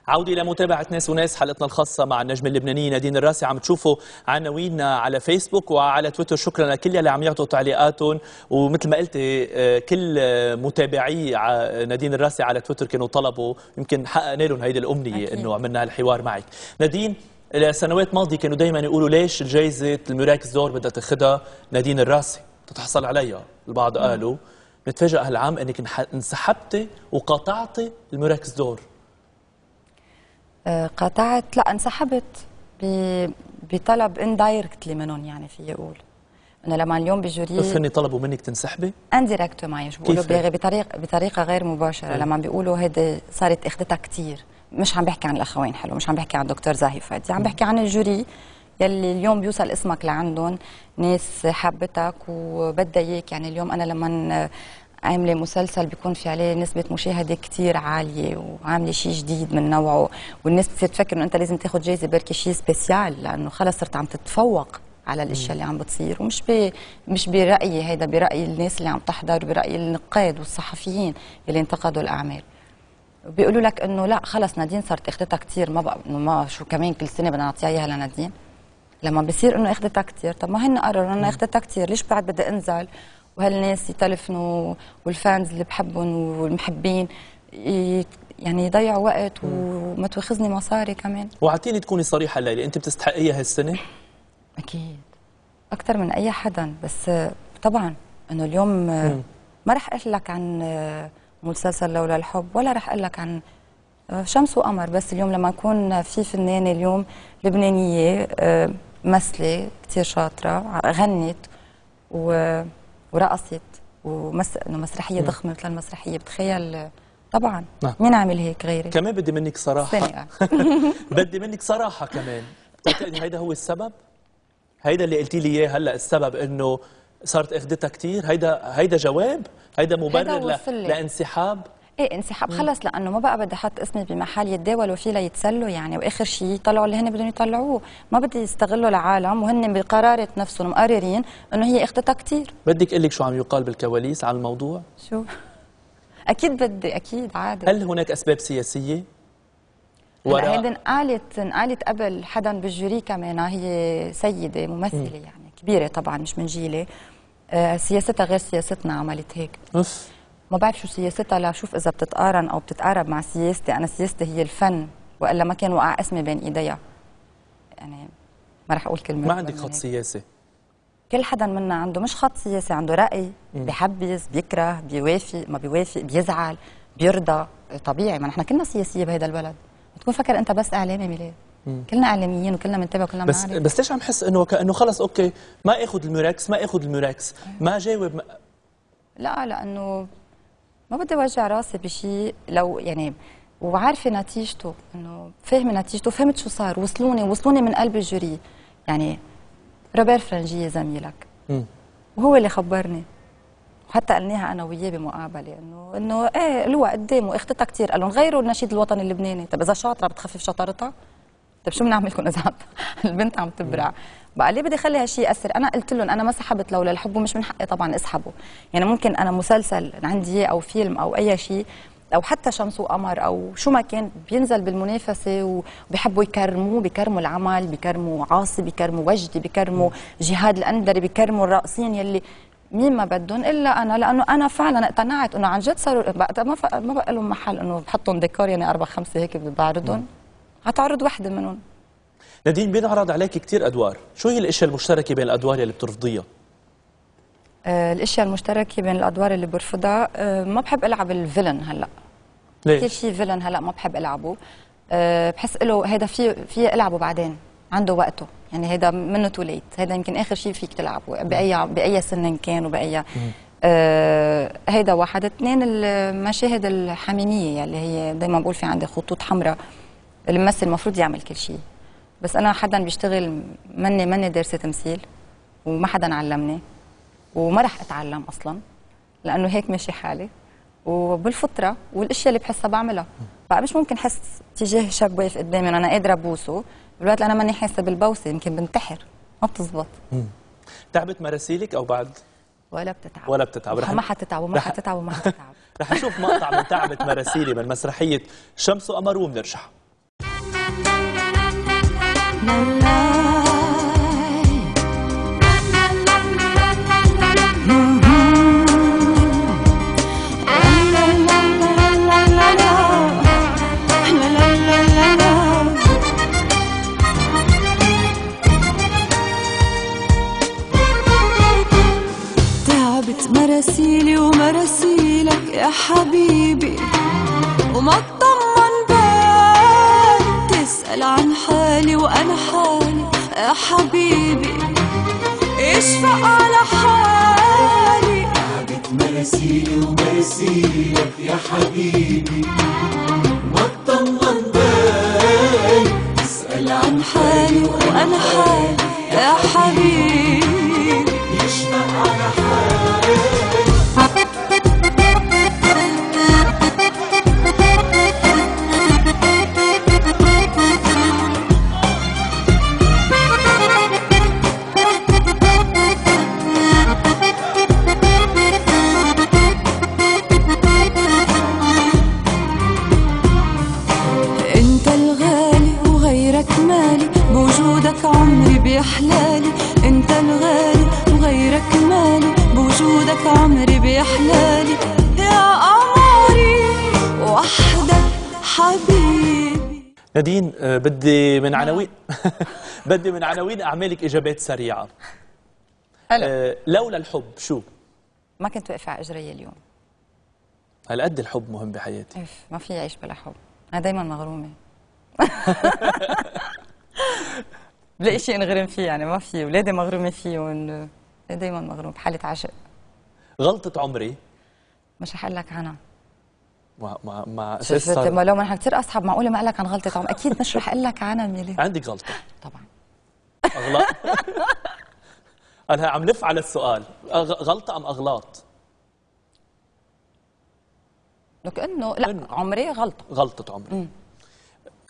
عودة إلى متابعة ناس وناس، حلقتنا الخاصة مع النجم اللبناني نادين الراسي. عم تشوفوا عناويننا على فيسبوك وعلى تويتر. شكرا لكل يلي عم يعطوا تعليقاتهم، ومثل ما قلت كل متابعي نادين الراسي على تويتر كانوا طلبوا، يمكن حققنا لهم هيدي الأمنية إنه عملنا هالحوار معك. نادين، السنوات الماضية كانوا دائما يقولوا ليش جائزة الميراكس دور بدها تاخذها نادين الراسي، تتحصل عليها، البعض قالوا. نتفاجئ هالعام انك انسحبتي وقاطعتي الميراكس دور. قاطعت؟ لا، انسحبت بطلب اندايركتلي منهم، يعني في اقول انه لما اليوم بجوري بس هن طلبوا منك تنسحبي؟ اندايركت معي، شو بيقولوا بطريقه بطريقه غير مباشره. لما بيقولوا هيدي صارت اخذتها كثير، مش عم بحكي عن الاخوين حلو، مش عم بحكي عن الدكتور زاهي فادي، عم بحكي عن الجوري يلي اليوم بيوصل اسمك لعندهم، ناس حبتك وبدها اياك. يعني اليوم انا لما عامله مسلسل بيكون في عليه نسبه مشاهده كثير عاليه وعامله شيء جديد من نوعه، والناس بتصير تفكر انه انت لازم تاخذ جايزه بركي شيء سبيسيال، لانه خلص صرت عم تتفوق على الاشياء اللي عم بتصير. ومش ب... مش برايي هيدا، براي الناس اللي عم تحضر، براي النقاد والصحفيين اللي انتقدوا الاعمال. بيقولوا لك انه لا خلص نادين صارت اخذتها كثير، ما بقى انه ما شو كمان كل سنه بدنا نعطيها اياها لنادين. لما بصير انه اخذتها كثير، طب ما هن قرروا انه اخذتها كثير، ليش بعد بدي انزل وهالناس يتلفنوا والفانز اللي بحبهم والمحبين يعني يضيعوا وقت وما تواخذني مصاري كمان؟ وعطيني تكوني صريحه ليلى، انت بتستحقيها هالسنه؟ اكيد اكثر من اي حدا، بس طبعا انه اليوم ما رح اقول لك عن مسلسل لولا الحب ولا رح اقول لك عن شمس وقمر، بس اليوم لما نكون في فنانه اليوم لبنانيه ممثله كثير شاطره، غنت و ورقصت ومس انه مسرحيه ضخمه مثل المسرحيه، بتخيل طبعا آه. مين عامل هيك غيري؟ كمان بدي منك صراحه بدي منك صراحه كمان. بتعتقدي هيدا هو السبب؟ هيدا اللي قلتي لي اياه هلا السبب انه صارت اخذتها كثير؟ هيدا هيدا جواب؟ هيدا مبرر ل... لانسحاب؟ ايه انسحاب خلص، لانه ما بقى بدي احط اسمي بمحل يتداولوا فيه ليتسلوا يعني، واخر شيء طلعوا اللي هن بدهم يطلعوه، ما بدي يستغلوا العالم وهن بقرارة نفسهم مقررين انه هي اخذتها كثير. بدك اقول لك شو عم يقال بالكواليس على الموضوع؟ شو؟ اكيد بدي، اكيد عادي. هل هناك اسباب سياسيه؟ وراء هيدي انقالت انقالت قبل حدا بالجوري كمان، هي سيده ممثله مم. يعني كبيره طبعا مش من جيلي، آه سياستها غير سياستنا، عملت هيك أف. ما بعرف شو سياستها، لشوف اذا بتتقارن او بتتقارب مع سياستي، انا سياستي هي الفن، والا ما كان وقع اسمي بين ايديها. يعني ما رح اقول كلمه. ما عندك خط سياسي؟ كل حدا منا عنده مش خط سياسي، عنده راي، بحبس، بيكره، بيوافق، ما بيوافق، بيزعل، بيرضى، طبيعي ما نحن كلنا سياسيه بهيدا البلد، بتكون فكر انت بس اعلامي ميلاد، كلنا اعلاميين وكلنا بنتابع وكلنا بنعرف. بس بس ليش عم حس انه كانه خلص اوكي ما اخذ الميراكس، ما اخذ الميراكس، ما جاوب ما... لا لانه ما بدي وجع راسي بشيء لو يعني، وعارفه نتيجته، انه فاهمه نتيجته، فهمت شو صار، وصلوني وصلوني من قلب الجوري. يعني روبير فرنجيه زميلك م. وهو اللي خبرني، وحتى قلناها انا وياه بمقابله انه انه ايه الوقت قدامه اختتها كثير، قالوا غيروا النشيد الوطني اللبناني. طب اذا شاطره بتخفف شطارتها؟ طب شو بنعمل لكم اذا البنت عم تبرع؟ بقى ليه بدي اخلي هالشيء ياثر؟ انا قلت لهم انا ما سحبت لولا الحب، ومش من حقي طبعا اسحبه. يعني ممكن انا مسلسل عندي او فيلم او اي شيء او حتى شمس وقمر او شو ما كان بينزل بالمنافسه وبيحبوا يكرموه، بيكرموا العمل، بيكرموا عاصي، بيكرموا وجدي، بيكرموا جهاد الأندري، بيكرموا الراقصين يلي مين ما بدهم الا انا، لانه انا فعلا اقتنعت انه عن جد صاروا ما ما بقى لهم محل انه بحطهم ديكور، يعني اربع خمسه هيك بعرضهم، هتعرض وحده منهم. نادين بينعرض عليك كثير ادوار، شو هي الاشياء المشتركه بين الادوار اللي بترفضيها؟ آه الاشياء المشتركه بين الادوار اللي برفضها، آه ما بحب العب الفيلن هلا. ليش؟ كل شيء فيلن هلا ما بحب العبه، آه بحس له هيدا في في العبه بعدين، عنده وقته، يعني هيدا منه تو ليت، هيدا يمكن اخر شيء فيك تلعبه باي باي سن كان وباي آه هيدا واحد. اثنين المشاهد الحميميه اللي هي دائما بقول في عندي خطوط حمراء، الممثل المفروض يعمل كل شيء، بس انا حدا بيشتغل مني مني دارسه تمثيل وما حدا علمني وما رح اتعلم اصلا، لانه هيك ماشي حالي وبالفطره والاشياء اللي بحسها بعملها. بقى مش ممكن احس تجاه شاب واقف قدامي انا قادره ابوسه بالوقت انا ماني حاسه بالبوسه، يمكن بنتحر، ما بتزبط. تعبت مراسيلك او بعد؟ ولا بتتعب ولا بتتعب رح ما حتتعب وما حتتعب وما حتتعب رح نشوف مقطع من تعبت مراسيلي من مسرحيه شمس وقمر وبنرجع. تعبت مراسيلي ومراسيلك يا حبيبي وما تطمن بالي، تسأل عن حالي وأنا حالي يا حبيبي، اشفق على حالي. تعبت مراسيلي ومراسيلك يا حبيبي ما تطمن بالي، تسأل أنا عن حالي وأنا حالي يا حبيبي يشتاق على حالي. عمري بيحلالي انت الغالي وغيرك مالي بوجودك عمري بيحلالي يا قمري وحدك حبيبي. نادين بدي من عناوين بدي من عناوين اعمالك اجابات سريعه. هلا لولا الحب شو؟ ما كنت واقفه على اجري اليوم. هالقد الحب مهم بحياتي. اف ما في اعيش بلا حب، انا دائما مغرومه بلاقي شيء انغرم فيه، يعني ما في ولادي مغرومه فيهم، دايما مغروم بحاله عشق. غلطه عمري مش حقول لك عنها مع مع مع اساسا لو ما نحن كثير اصحاب معقوله ما اقول لك عن غلطه عمري؟ اكيد مش رح اقول لك عنها. ميلي عندك غلطه؟ طبعا اغلاط انا عم لف على السؤال، غلطه ام اغلاط؟ لك انه لا إنه. عمري غلطه غلطه عمري م.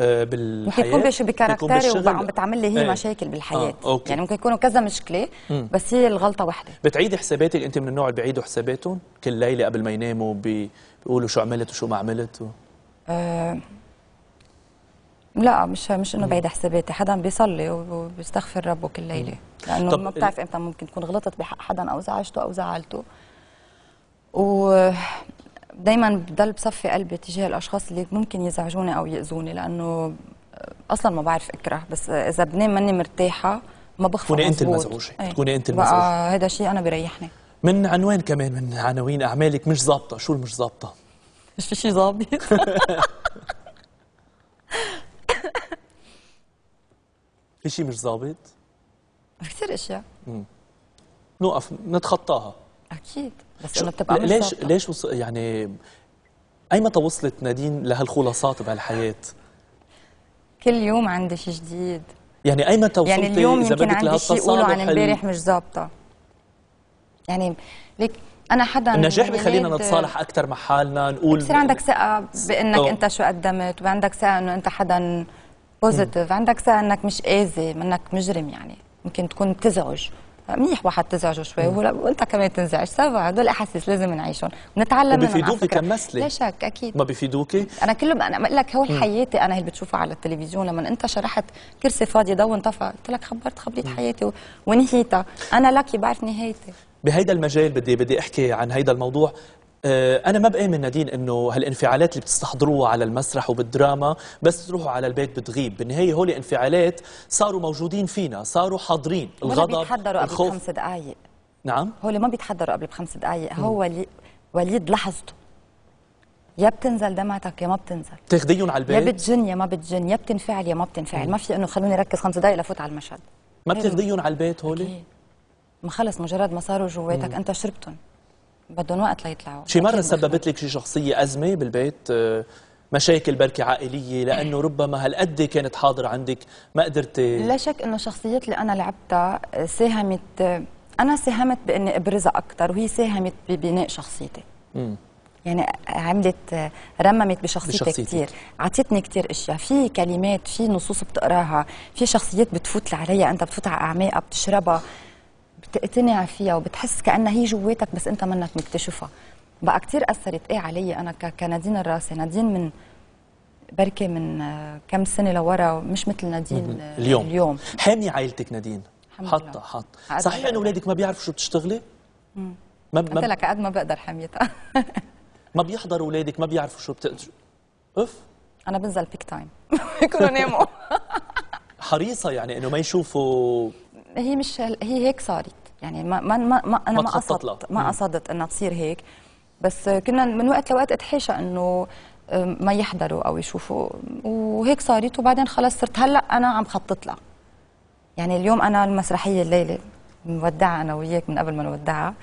بالحياة ممكن يكون بشي بكاركتري وعم بتعمل لي هي ايه. مشاكل بالحياة آه، يعني ممكن يكونوا كذا مشكلة مم. بس هي الغلطة واحدة. بتعيدي حساباتك؟ انت من النوع اللي بيعيدوا حساباتهم كل ليلة قبل ما يناموا بيقولوا شو عملت وشو ما عملت و... آه... لا مش مش انه بعيد حساباتي، حدا بيصلي وبيستغفر ربه كل ليلة لأنه ما بتعرف امتى ممكن تكون غلطت بحق حدا أو زعجته أو زعلته، و دايما بضل بصفي قلبي تجاه الاشخاص اللي ممكن يزعجوني او ياذوني، لانه اصلا ما بعرف اكره، بس اذا بنام ماني مرتاحه ما بخفى. تكوني انت المزعوجه، تكوني انت المزعوجه، هذا شيء انا بريحني. من عنوان كمان من عناوين اعمالك مش ظابطه، شو المش ظابطه؟ مش في شيء ظابط. في شيء مش ظابط؟ كثير اشياء امم نوقف نتخطاها اكيد، بس انا بتبقى ليش ليش وص... يعني ايمتى وصلت نادين لهالخلاصات بهالحياه؟ كل يوم عندي شيء جديد، يعني ايمتى وصلتي؟ يعني اليوم يمكن عندي شيء يقولوا عن امبارح مش ظابطه، يعني ليك انا حدا النجاح بخلينا نتصالح اكثر مع حالنا، نقول بصير عندك ثقه بانك أوه. انت شو قدمت، وعندك ثقه انه انت حدا بوزيتيف، عندك ثقه انك مش اذي، منك مجرم، يعني ممكن تكون بتزعج، منيح واحد تزعجه شوي وانت كمان تنزعج، سافا هدول احاسيس لازم نعيشهم ونتعلم منهم. بفيدوكي كممثله؟ لا شك اكيد ما بفيدوكي. انا كلهم انا بقول لك هو حياتي انا اللي بتشوفها على التلفزيون، لما انت شرحت كرسي فاضي ضو انطفى قلت لك خبرت خبريت حياتي ونهيتها، انا لكي بعرف نهايتي. بهيدا المجال بدي بدي احكي عن هيدا الموضوع. أنا ما بآمن نادين إنه هالانفعالات اللي بتستحضروها على المسرح وبالدراما بس تروحوا على البيت بتغيب، بالنهاية هول انفعالات صاروا موجودين فينا، صاروا حاضرين، الغضب ولا بيتحضروا قبل بخمس دقايق. نعم؟ هول ما بيتحضروا قبل بخمس دقايق، هو ولي... وليد لحظته، يا بتنزل دمعتك يا ما بتنزل، بتاخديهم على البيت، يا بتجن يا ما بتجن، يا بتنفعل يا ما بتنفعل، مم. ما في إنه خلوني ركز خمس دقايق لفوت على المشهد. ما بتاخديهم على البيت هول؟ ما خلص مجرد ما صاروا جواتك أنت شربتهم، بدهم وقت ليطلعوا. شي مرة سببت لك شي شخصية أزمة بالبيت، مشاكل بركي عائلية، لأنه ربما هالقد كانت حاضرة عندك ما قدرتي؟ لا شك إنه الشخصيات اللي أنا لعبتها ساهمت، أنا ساهمت بإني أبرزها أكثر، وهي ساهمت ببناء شخصيتي. امم يعني عملت رممت بشخصيتي, بشخصيتي كثير، عطيتني كثير اشياء، في كلمات، في نصوص بتقراها، في شخصيات بتفوت عليها، أنت بتفوت على أعماقها بتشربها بتقتنع فيها وبتحس كأنها هي جواتك بس أنت منك مكتشفها. بقى كتير أثرت إيه علي أنا كنادين الراسي. نادين من بركة من كم سنة لورا مش مثل نادين اليوم. اليوم حامي عائلتك نادين، حاطة حاطة. صحيح إنه أولادك ما بيعرفوا شو بتشتغلي؟ امم قلت لك قد ما بقدر حميتها. ما بيحضروا أولادك، ما بيعرفوا شو بت أوف. أنا بنزل بيك تايم يكونوا ناموا. حريصة يعني إنه ما يشوفوا. هي مش هي هيك صارت، يعني ما ما ما انا ما قصدت ما قصدت انها تصير هيك، بس كنا من وقت لوقت اتحاشى انه ما يحضروا او يشوفوا، وهيك صارت. وبعدين خلص صرت هلا انا عم خطط لها، يعني اليوم انا المسرحيه الليله مودعه انا وياك من قبل ما نودعها.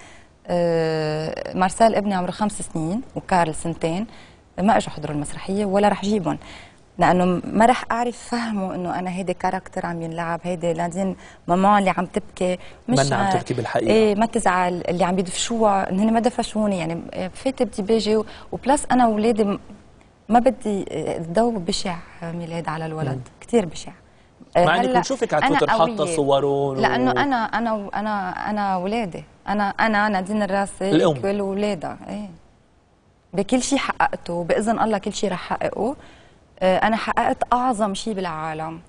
أه مارسيل ابني عمره خمس سنين وكارل سنتين، ما اجوا حضروا المسرحيه ولا رح جيبهم، لانه ما رح اعرف فهمه انه انا هيدي كاركتر عم ينلعب، هيدي نادين ماما اللي عم تبكي، مش منا عم تبكي بالحقيقه. ايه ما تزعل، اللي عم يدفشوها هن ما دفشوني، يعني فاتت بدي باجي وبلس انا واولادي ما بدي الضوء بشع ميلاد على الولد، كثير بشع. مع انك بنشوفك على تويتر حاطه صورون، لانه و... انا انا انا انا اولادي، انا انا نادين الراسي الام واولادها، ايه بكل شيء حققته، باذن الله كل شيء رح حققه. أنا حققت أعظم شيء بالعالم،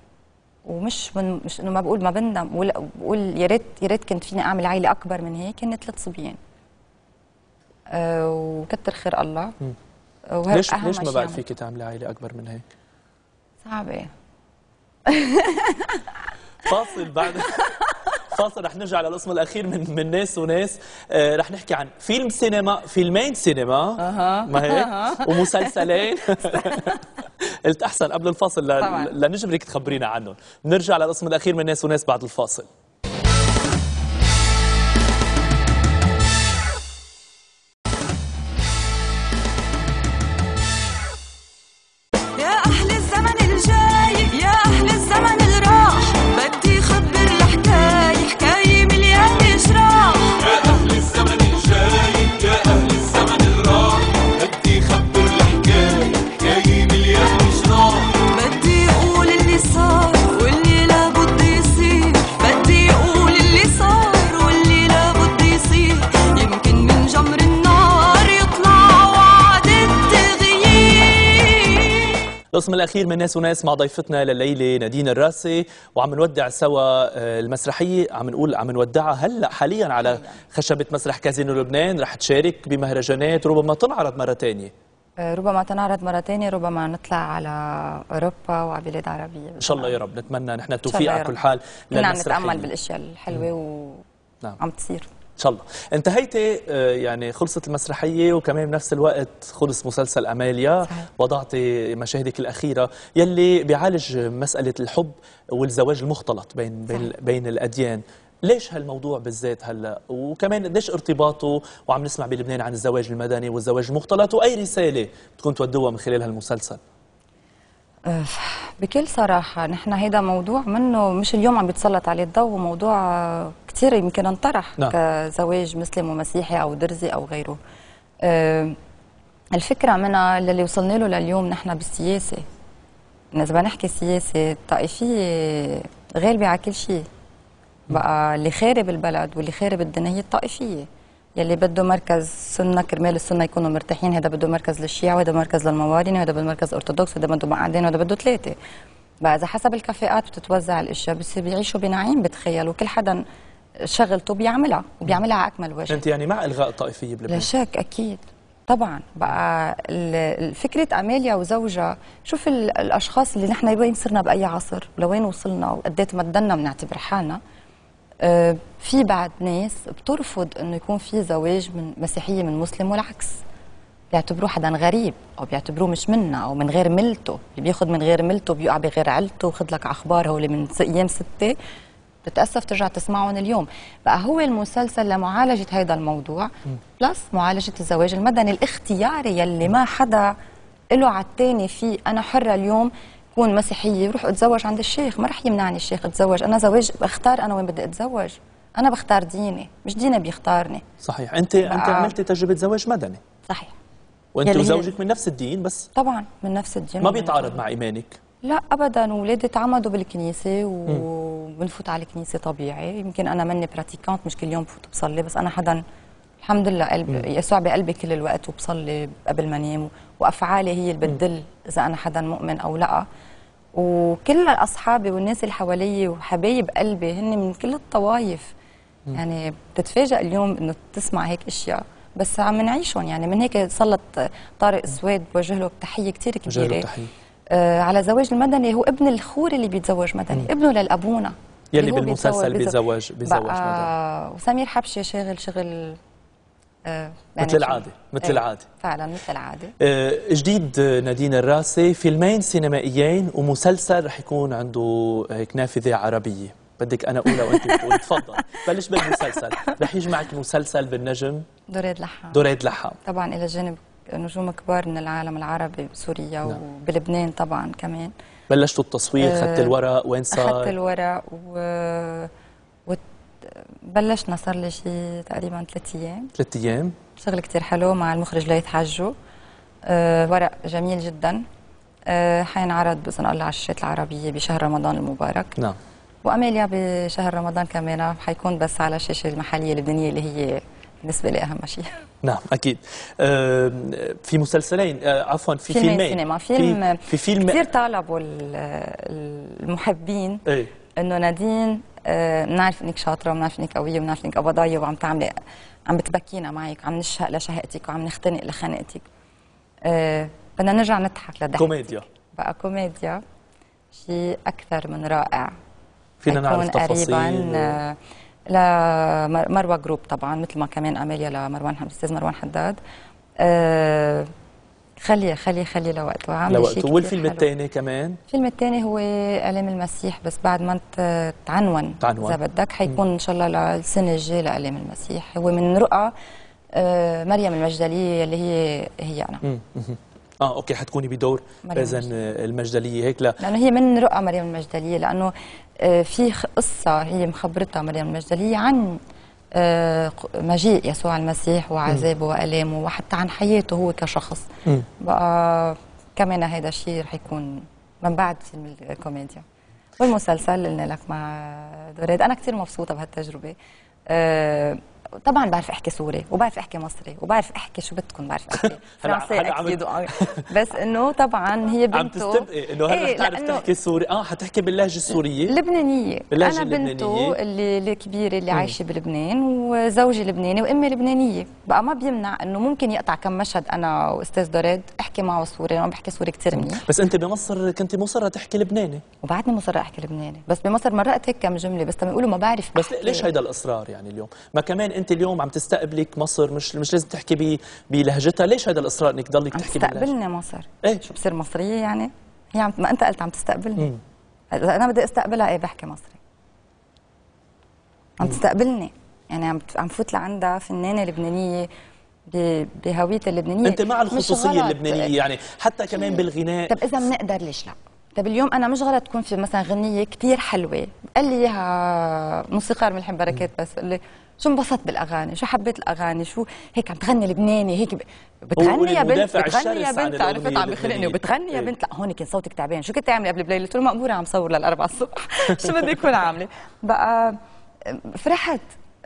ومش من مش إنه ما بقول ما بندم، بقول يا ريت يا ريت كنت فيني أعمل عائلة أكبر من هيك. كنا ثلاث صبيان أه وكتر خير الله. ليش ليش ما بعد فيكي تعملي عائلة أكبر من هيك؟ صعبة. فاصل بعد فاصل رح نرجع على القسم الاخير من من ناس وناس. آه رح نحكي عن فيلم سينما، فيلمين سينما أه. ما هيك أه. ومسلسلين قلت احسن قبل الفاصل ل... لنجبرك تخبرينا عنهم. بنرجع على القسم الاخير من ناس وناس بعد الفاصل. القسم الأخير من ناس وناس مع ضيفتنا لليلة نادين الراسي، وعم نودع سوا المسرحية، عم نقول عم نودعها هلا حاليا على خشبة مسرح كازينو لبنان. رح تشارك بمهرجانات، ربما تنعرض مرة تانية، ربما تنعرض مرة تانية، ربما نطلع على أوروبا وعلى بلاد عربية إن شاء الله يا رب. نتمنى نحن التوفيق على كل حال للمسرحية. كنا عم نتأمل بالأشياء الحلوة وعم تصير ان شاء الله. انتهيتي يعني خلصت المسرحيه، وكمان بنفس الوقت خلص مسلسل اماليا، وضعتي مشاهدك الاخيره يلي بيعالج مساله الحب والزواج المختلط بين بين, بين الاديان. ليش هالموضوع بالذات هلا، وكمان قديش ارتباطه وعم نسمع بلبنان عن الزواج المدني والزواج المختلط، واي رساله بتكون تودوها من خلال هالمسلسل؟ بكل صراحه نحن هيدا موضوع منه مش اليوم عم بيتسلط عليه الضوء، وموضوع كثير يمكن انطرح نعم. كزواج مسلم ومسيحي او درزي او غيره. أه الفكره منها اللي وصلنا له لليوم نحن بالسياسه، اذا بدنا نحكي سياسه الطائفيه غالبه على كل شيء بقى. اللي خارب البلد واللي خارب الدنيا هي الطائفيه، يلي بده مركز سنه كرمال السنه يكونوا مرتاحين، هذا بده مركز للشيعة، وهذا مركز للموارنه، وهذا بده مركز ارثوذكس، وهذا بده مقعدين، وهذا بده ثلاثه بقى. اذا حسب الكفاءات بتتوزع الاشياء، بس بيعيشوا بنعيم بتخيلوا، كل حدا شغلته بيعملها وبيعملها على اكمل وجه. انت يعني مع الغاء الطائفيه بلبنان؟ لا شك اكيد طبعا. بقى فكره اماليا وزوجها، شوف الاشخاص اللي نحن وين صرنا باي عصر، لوين وصلنا، وقديت ما ضلنا بنعتبر حالنا. في بعد ناس بترفض انه يكون في زواج من مسيحيه من مسلم والعكس، بيعتبروه حدا غريب او بيعتبروه مش منا او من غير ملته، بياخذ من غير ملته بيقع بغير عيلته. وخذ لك اخبار هول من ايام سته، بتتأسف ترجع تسمعهم اليوم. بقى هو المسلسل لمعالجة هيدا الموضوع، بلس معالجة الزواج المدني الاختياري يلي ما حدا له على الثاني فيه. أنا حرة اليوم كون مسيحية وروح أتزوج عند الشيخ، ما رح يمنعني الشيخ أتزوج، أنا زواج بختار أنا وين بدي أتزوج، أنا بختار ديني مش ديني بيختارني. صحيح. أنت أنت عملتي تجربة زواج مدني. صحيح. وأنت وزوجك من نفس الدين؟ بس طبعا من نفس الدين، ما بيتعارض مع إيمانك؟ لا ابدا. ولادي تعمدوا بالكنيسه وبنفوت على الكنيسه طبيعي. يمكن انا مني براتيكانت، مش كل يوم بفوت بصلي، بس انا حدا الحمد لله قلب يسوع بقلبي كل الوقت، وبصلي قبل ما انام، وافعالي هي اللي بتدل اذا انا حدا مؤمن او لا. وكل اصحابي والناس اللي حوالي وحبايب قلبي هن من كل الطوائف. يعني بتتفاجئ اليوم انه تسمع هيك اشياء، بس عم نعيشهم. يعني من هيك صلت طارق السويد، بوجه له تحيه كثير كبيره آه على زواج المدني. هو ابن الخوري اللي بيتزوج مدني، ابنه للابونا يلي بالمسلسل بيتزوج بيتزوج مدني. وسمير حبشي شاغل شغل آه يعني مثل العاده مثل العاده آه فعلا مثل العاده. آه جديد نادين الراسي، فيلمين سينمائيين ومسلسل رح يكون عنده هيك نافذه عربيه. بدك انا اقولها وانت بتقولي؟ تفضل بلش بالمسلسل. رح يجمعك مسلسل بالنجم دريد لحام. دريد لحام طبعا الى جانب نجوم كبار من العالم العربي بسوريا نعم. وبلبنان طبعا كمان. بلشتوا التصوير، خدت الورق، وين صار؟ اخذت الورق و بلشنا، صار لي شيء تقريبا ثلاث ايام ثلاث ايام شغل كثير حلو مع المخرج ليث حجو. أه ورق جميل جدا، أه حينعرض باذن الله على الشاشات العربيه بشهر رمضان المبارك نعم، وأماليا بشهر رمضان كمان حيكون بس على الشاشه المحليه اللبنانيه اللي هي بالنسبه لي اهم شيء. نعم اكيد. أه في مسلسلين أه عفوا في فيلمين فيلمين سينما فيلم في فيلم كثير طالبوا المحبين ايه؟ انه نادين بنعرف انك شاطره وبنعرف انك قويه وبنعرف انك قبضايه وعم تعملي عم بتبكينا معك وعم نشهق لشهقتك وعم نختنق لخنقتك، أه بدنا نرجع نضحك لضحكتك. كوميديا بقى، كوميديا شيء اكثر من رائع. فينا نعرف تفاصيل قريبا لمروه جروب طبعا مثل ما كمان أماليا لمروان الاستاذ مروان حداد. أه خلي خلي خلي لوقته عامل شيء كثير. والفيلم الثاني كمان، الفيلم الثاني هو آلام المسيح، بس بعد ما تعنون اذا بدك حيكون ان شاء الله للسنه الجايه لآلام المسيح. هو من رؤى آه مريم المجدليه اللي هي هي انا مم. مم. اه اوكي حتكوني بدور اذا المجدليه هيك لا. لانه هي من رؤى مريم المجدليه، لانه آه في قصه هي مخبرتها مريم المجدليه عن مجيء يسوع المسيح وعذابه وألامه وحتى عن حياته هو كشخص. م. بقى كمان هذا الشيء رح يكون من بعد فيلم الكوميديا. والمسلسل اللي قلنا لك مع دريد، أنا كثير مبسوطة بهالتجربة. أه طبعا بعرف احكي سوري وبعرف احكي مصري وبعرف احكي شو بدكم، بعرف احكي فرنسي اكيد بس انه طبعا هي بنته عم تستبقي انه هلا رح تعرف تحكي سوري، اه حتحكي باللهجه السوريه اللبنانيه. انا بنته اللي الكبيره اللي عايشه بلبنان وزوجي لبناني وامي لبنانيه، بقى ما بيمنع انه ممكن يقطع كم مشهد انا واستاذ دريد احكي معه سوري، انا بحكي سوري كثير منيح. بس انت بمصر كنت مصره تحكي لبناني؟ وبعدني مصره احكي لبناني، بس بمصر مرقت هيك كم جمله بس لما يقولوا ما بعرف. بس ليش هيدا الاصرار يعني اليوم؟ ما كمان انت اليوم عم تستقبلك مصر، مش مش لازم تحكي بلهجتها، ليش هذا الاصرار انك تضلك تحكي بلهجتها؟ عم تستقبلني مصر ايه؟ شو بصير مصريه يعني؟ هي عم ما انت قلت عم تستقبلني. مم. انا بدي استقبلها ايه بحكي مصري. عم مم. تستقبلني يعني عم عم فوت لعندها فنانه لبنانيه بهويتها اللبنانيه. انت مع الخصوصيه اللبنانيه يعني حتى كمان بالغناء؟ طب اذا بنقدر ليش لا؟ طب اليوم انا مش غلط تكون في مثلا غنيه كثير حلوه قال لي اياها موسيقار ملحم بركات، بس قال لي شو انبسطت بالاغاني، شو حبيت الاغاني، شو هيك عم تغني لبناني هيك بتغني يا بنت، بتغني يا بنت، عرفت عم بخلقني وبتغني يا بنت، لا هون كان صوتك تعبان، شو كنت عامله قبل بليله؟ قلت له مقبوره عم صور للاربعه الصبح شو بدي اكون عامله؟ بقى فرحت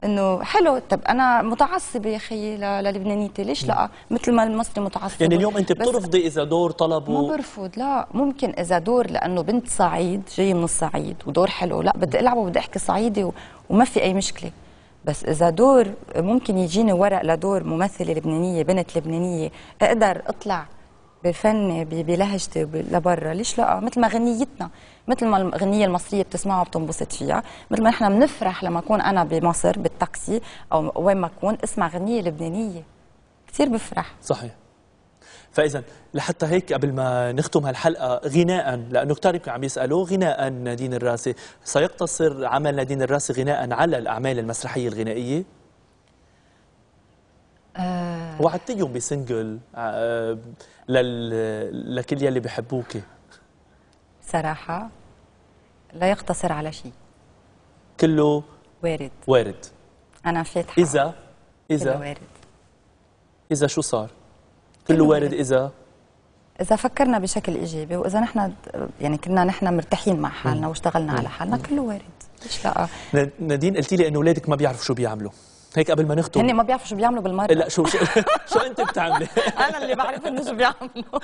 انه حلو. طب انا متعصبه يا اخي للبنانيتي، ليش لا؟ مثل ما المصري متعصب. يعني اليوم انت بترفضي اذا دور طلبوا؟ ما برفض لا، ممكن اذا دور لانه بنت صعيد جايه من الصعيد ودور حلو، لا بدي العبه وبدي احكي صعيدي و... وما في اي مشكله. بس اذا دور ممكن يجيني ورق لدور ممثله لبنانيه، بنت لبنانيه، اقدر اطلع بفني بلهجتي لبرا، ليش لا؟ مثل ما غنيتنا، مثل ما الغنيه المصريه بتسمعها وبتنبسط فيها، مثل ما نحن بنفرح لما اكون انا بمصر بالتاكسي او وين ما اكون اسمع غنيه لبنانيه كثير بفرح. صحيح. فاذا لحتى هيك قبل ما نختم هالحلقه غناء، لانه كثير يمكن عم يسالوا غناء نادين الراسي، سيقتصر عمل نادين الراسي غناء على الاعمال المسرحيه الغنائيه؟ أه وعدتيهم بسنجل أه لل... لكل يلي بحبوكي. صراحة لا يقتصر على شيء، كله وارد وارد. أنا فاتحة إذا إذا وارد. إذا شو صار؟ كله, كله وارد, وارد إذا إذا فكرنا بشكل إيجابي وإذا نحن يعني كنا نحن مرتاحين مع حالنا واشتغلنا على حالنا كله وارد، ليش لا؟ نادين قلتي لي إنه أولادك ما بيعرفوا شو بيعملوا، هيك قبل ما نختم هن ما بيعرفوا شو بيعملوا بالمره. لا شو شو, شو انت بتعملي؟ انا اللي بعرف انه شو بيعملوا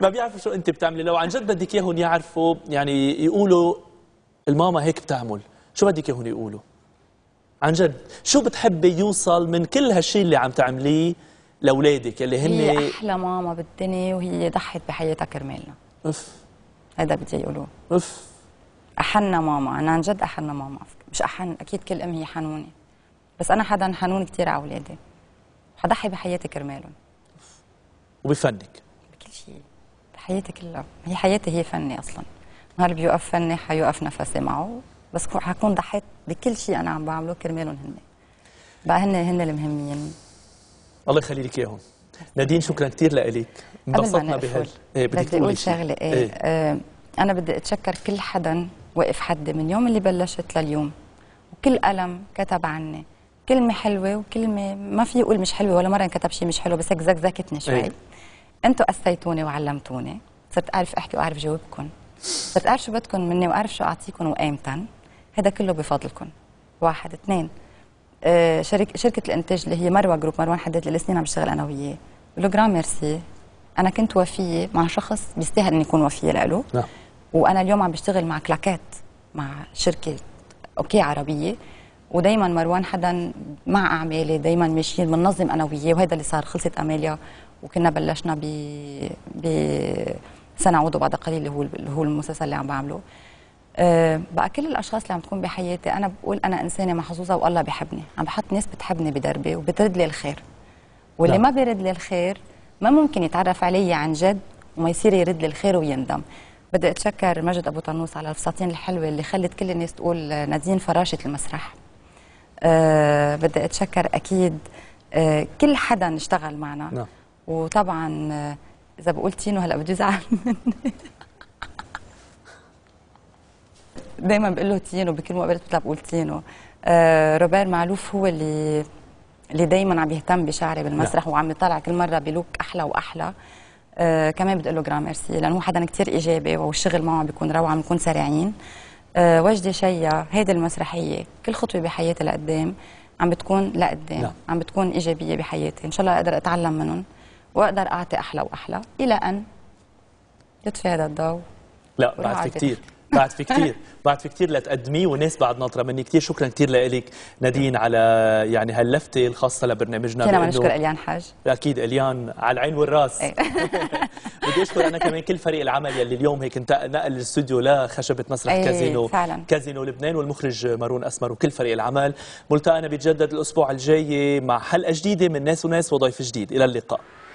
ما بيعرفوا شو انت بتعملي. لو عن جد بدك اياهم يعرفوا يعني يقولوا الماما هيك بتعمل، شو بدك اياهم يقولوا؟ عن جد شو بتحبي يوصل من كل هالشيء اللي عم تعمليه لاولادك اللي هن هي احلى ماما بالدنيا وهي ضحت بحياتها كرمالنا؟ اف هذا بدي يقولوه. اف احنا ماما، انا عن جد احنا ماما، مش احن اكيد كل ام هي حنونه، بس أنا حدا حنون كثير على أولادي، حضحي بحياتي كرمالهم. وبفنك؟ بكل شيء، بحياتي كلها، هي حياتي هي فني أصلاً، نهار بيوقف فني حيوقف نفسي معه، بس حكون ضحيت بكل شيء أنا عم بعمله كرمالهم هن. بقى هن هن المهمين. الله يخلي لك إياهم. نادين شكرا كثير لك، انبسطنا بهال ايه بدك تقولي شغله ايه. ايه. آه انا بدي اتشكر كل حدا وقف حدي من يوم اللي بلشت لليوم، وكل قلم كتب عني كلمه حلوه وكلمه ما في اقول مش حلوه، ولا مره انكتب شيء مش حلو، بس هيك زكزكتني شوي. ايه. انتوا اسيتوني وعلمتوني، صرت اعرف احكي واعرف جاوبكم، صرت اعرف شو بدكم مني واعرف شو اعطيكم وايمتن، هذا كله بفضلكم. واحد اثنين، آه شركه شركه الانتاج اللي هي مروه جروب، مروان حداد اللي سنين عم بشتغل انا وياه، لو جران ميرسي، انا كنت وفيه مع شخص بيستاهل اني اكون وفيه له. نعم. وانا اليوم عم بشتغل مع كلاكات، مع شركه اوكي عربيه، ودائما مروان حدا مع اعمالي دائما ماشيين، بننظم انا وياه، وهذا اللي صار. خلصت أماليا وكنا بلشنا ب بسنعود بعد قليل، اللي هو اللي هو المسلسل اللي عم بعمله. أه بقى كل الاشخاص اللي عم تكون بحياتي، انا بقول انا انسانه محظوظه والله بحبني، عم بحط ناس بتحبني بدربي وبترد لي الخير، واللي لا. ما بيرد لي الخير ما ممكن يتعرف علي عن جد وما يصير يرد لي الخير ويندم. بدي اتشكر مجد ابو طنوس على الفساتين الحلوه اللي خلت كل الناس تقول نادين فراشه المسرح. أه بدي اتشكر اكيد أه كل حدا اشتغل معنا. لا. وطبعا اذا بقول تينو هلا بده يزعل مني، دايما بقول له تينو، بكل مقابلات بطلع بقول تينو. آه روبير معلوف هو اللي اللي دايما عم يهتم بشعري بالمسرح، وعم يطلع كل مره بلوك احلى واحلى. آه كمان بدي اقول له جرام ميرسي، لانه هو حدا كثير ايجابي، والشغل معه عم بيكون روعه، عم نكون سريعين. آه وجدي شيا، هيدي المسرحيه كل خطوه بحياتي لقدام عم بتكون لقدام، عم بتكون ايجابيه بحياتي، ان شاء الله اقدر اتعلم منهم واقدر اعطي احلى واحلى، الى ان يطفي هذا الضوء. لا بعد في كثير، بعد في كثير بعد في كثير لتقدميه، وناس بعد ناطره مني كثير. شكرا كثير لك نادين على يعني هاللفته الخاصه لبرنامجنا. بدنا نشكر اليان حاج، اكيد اليان على العين والراس. بدي اشكر انا كمان كل فريق العمل يلي اليوم هيك نقل الاستوديو لخشبه مسرح أيه كازينو فعلا. كازينو لبنان، والمخرج مارون اسمر، وكل فريق العمل. ملتقانا بيتجدد الاسبوع الجاي مع حلقه جديده من ناس وناس وضيف جديد. الى اللقاء.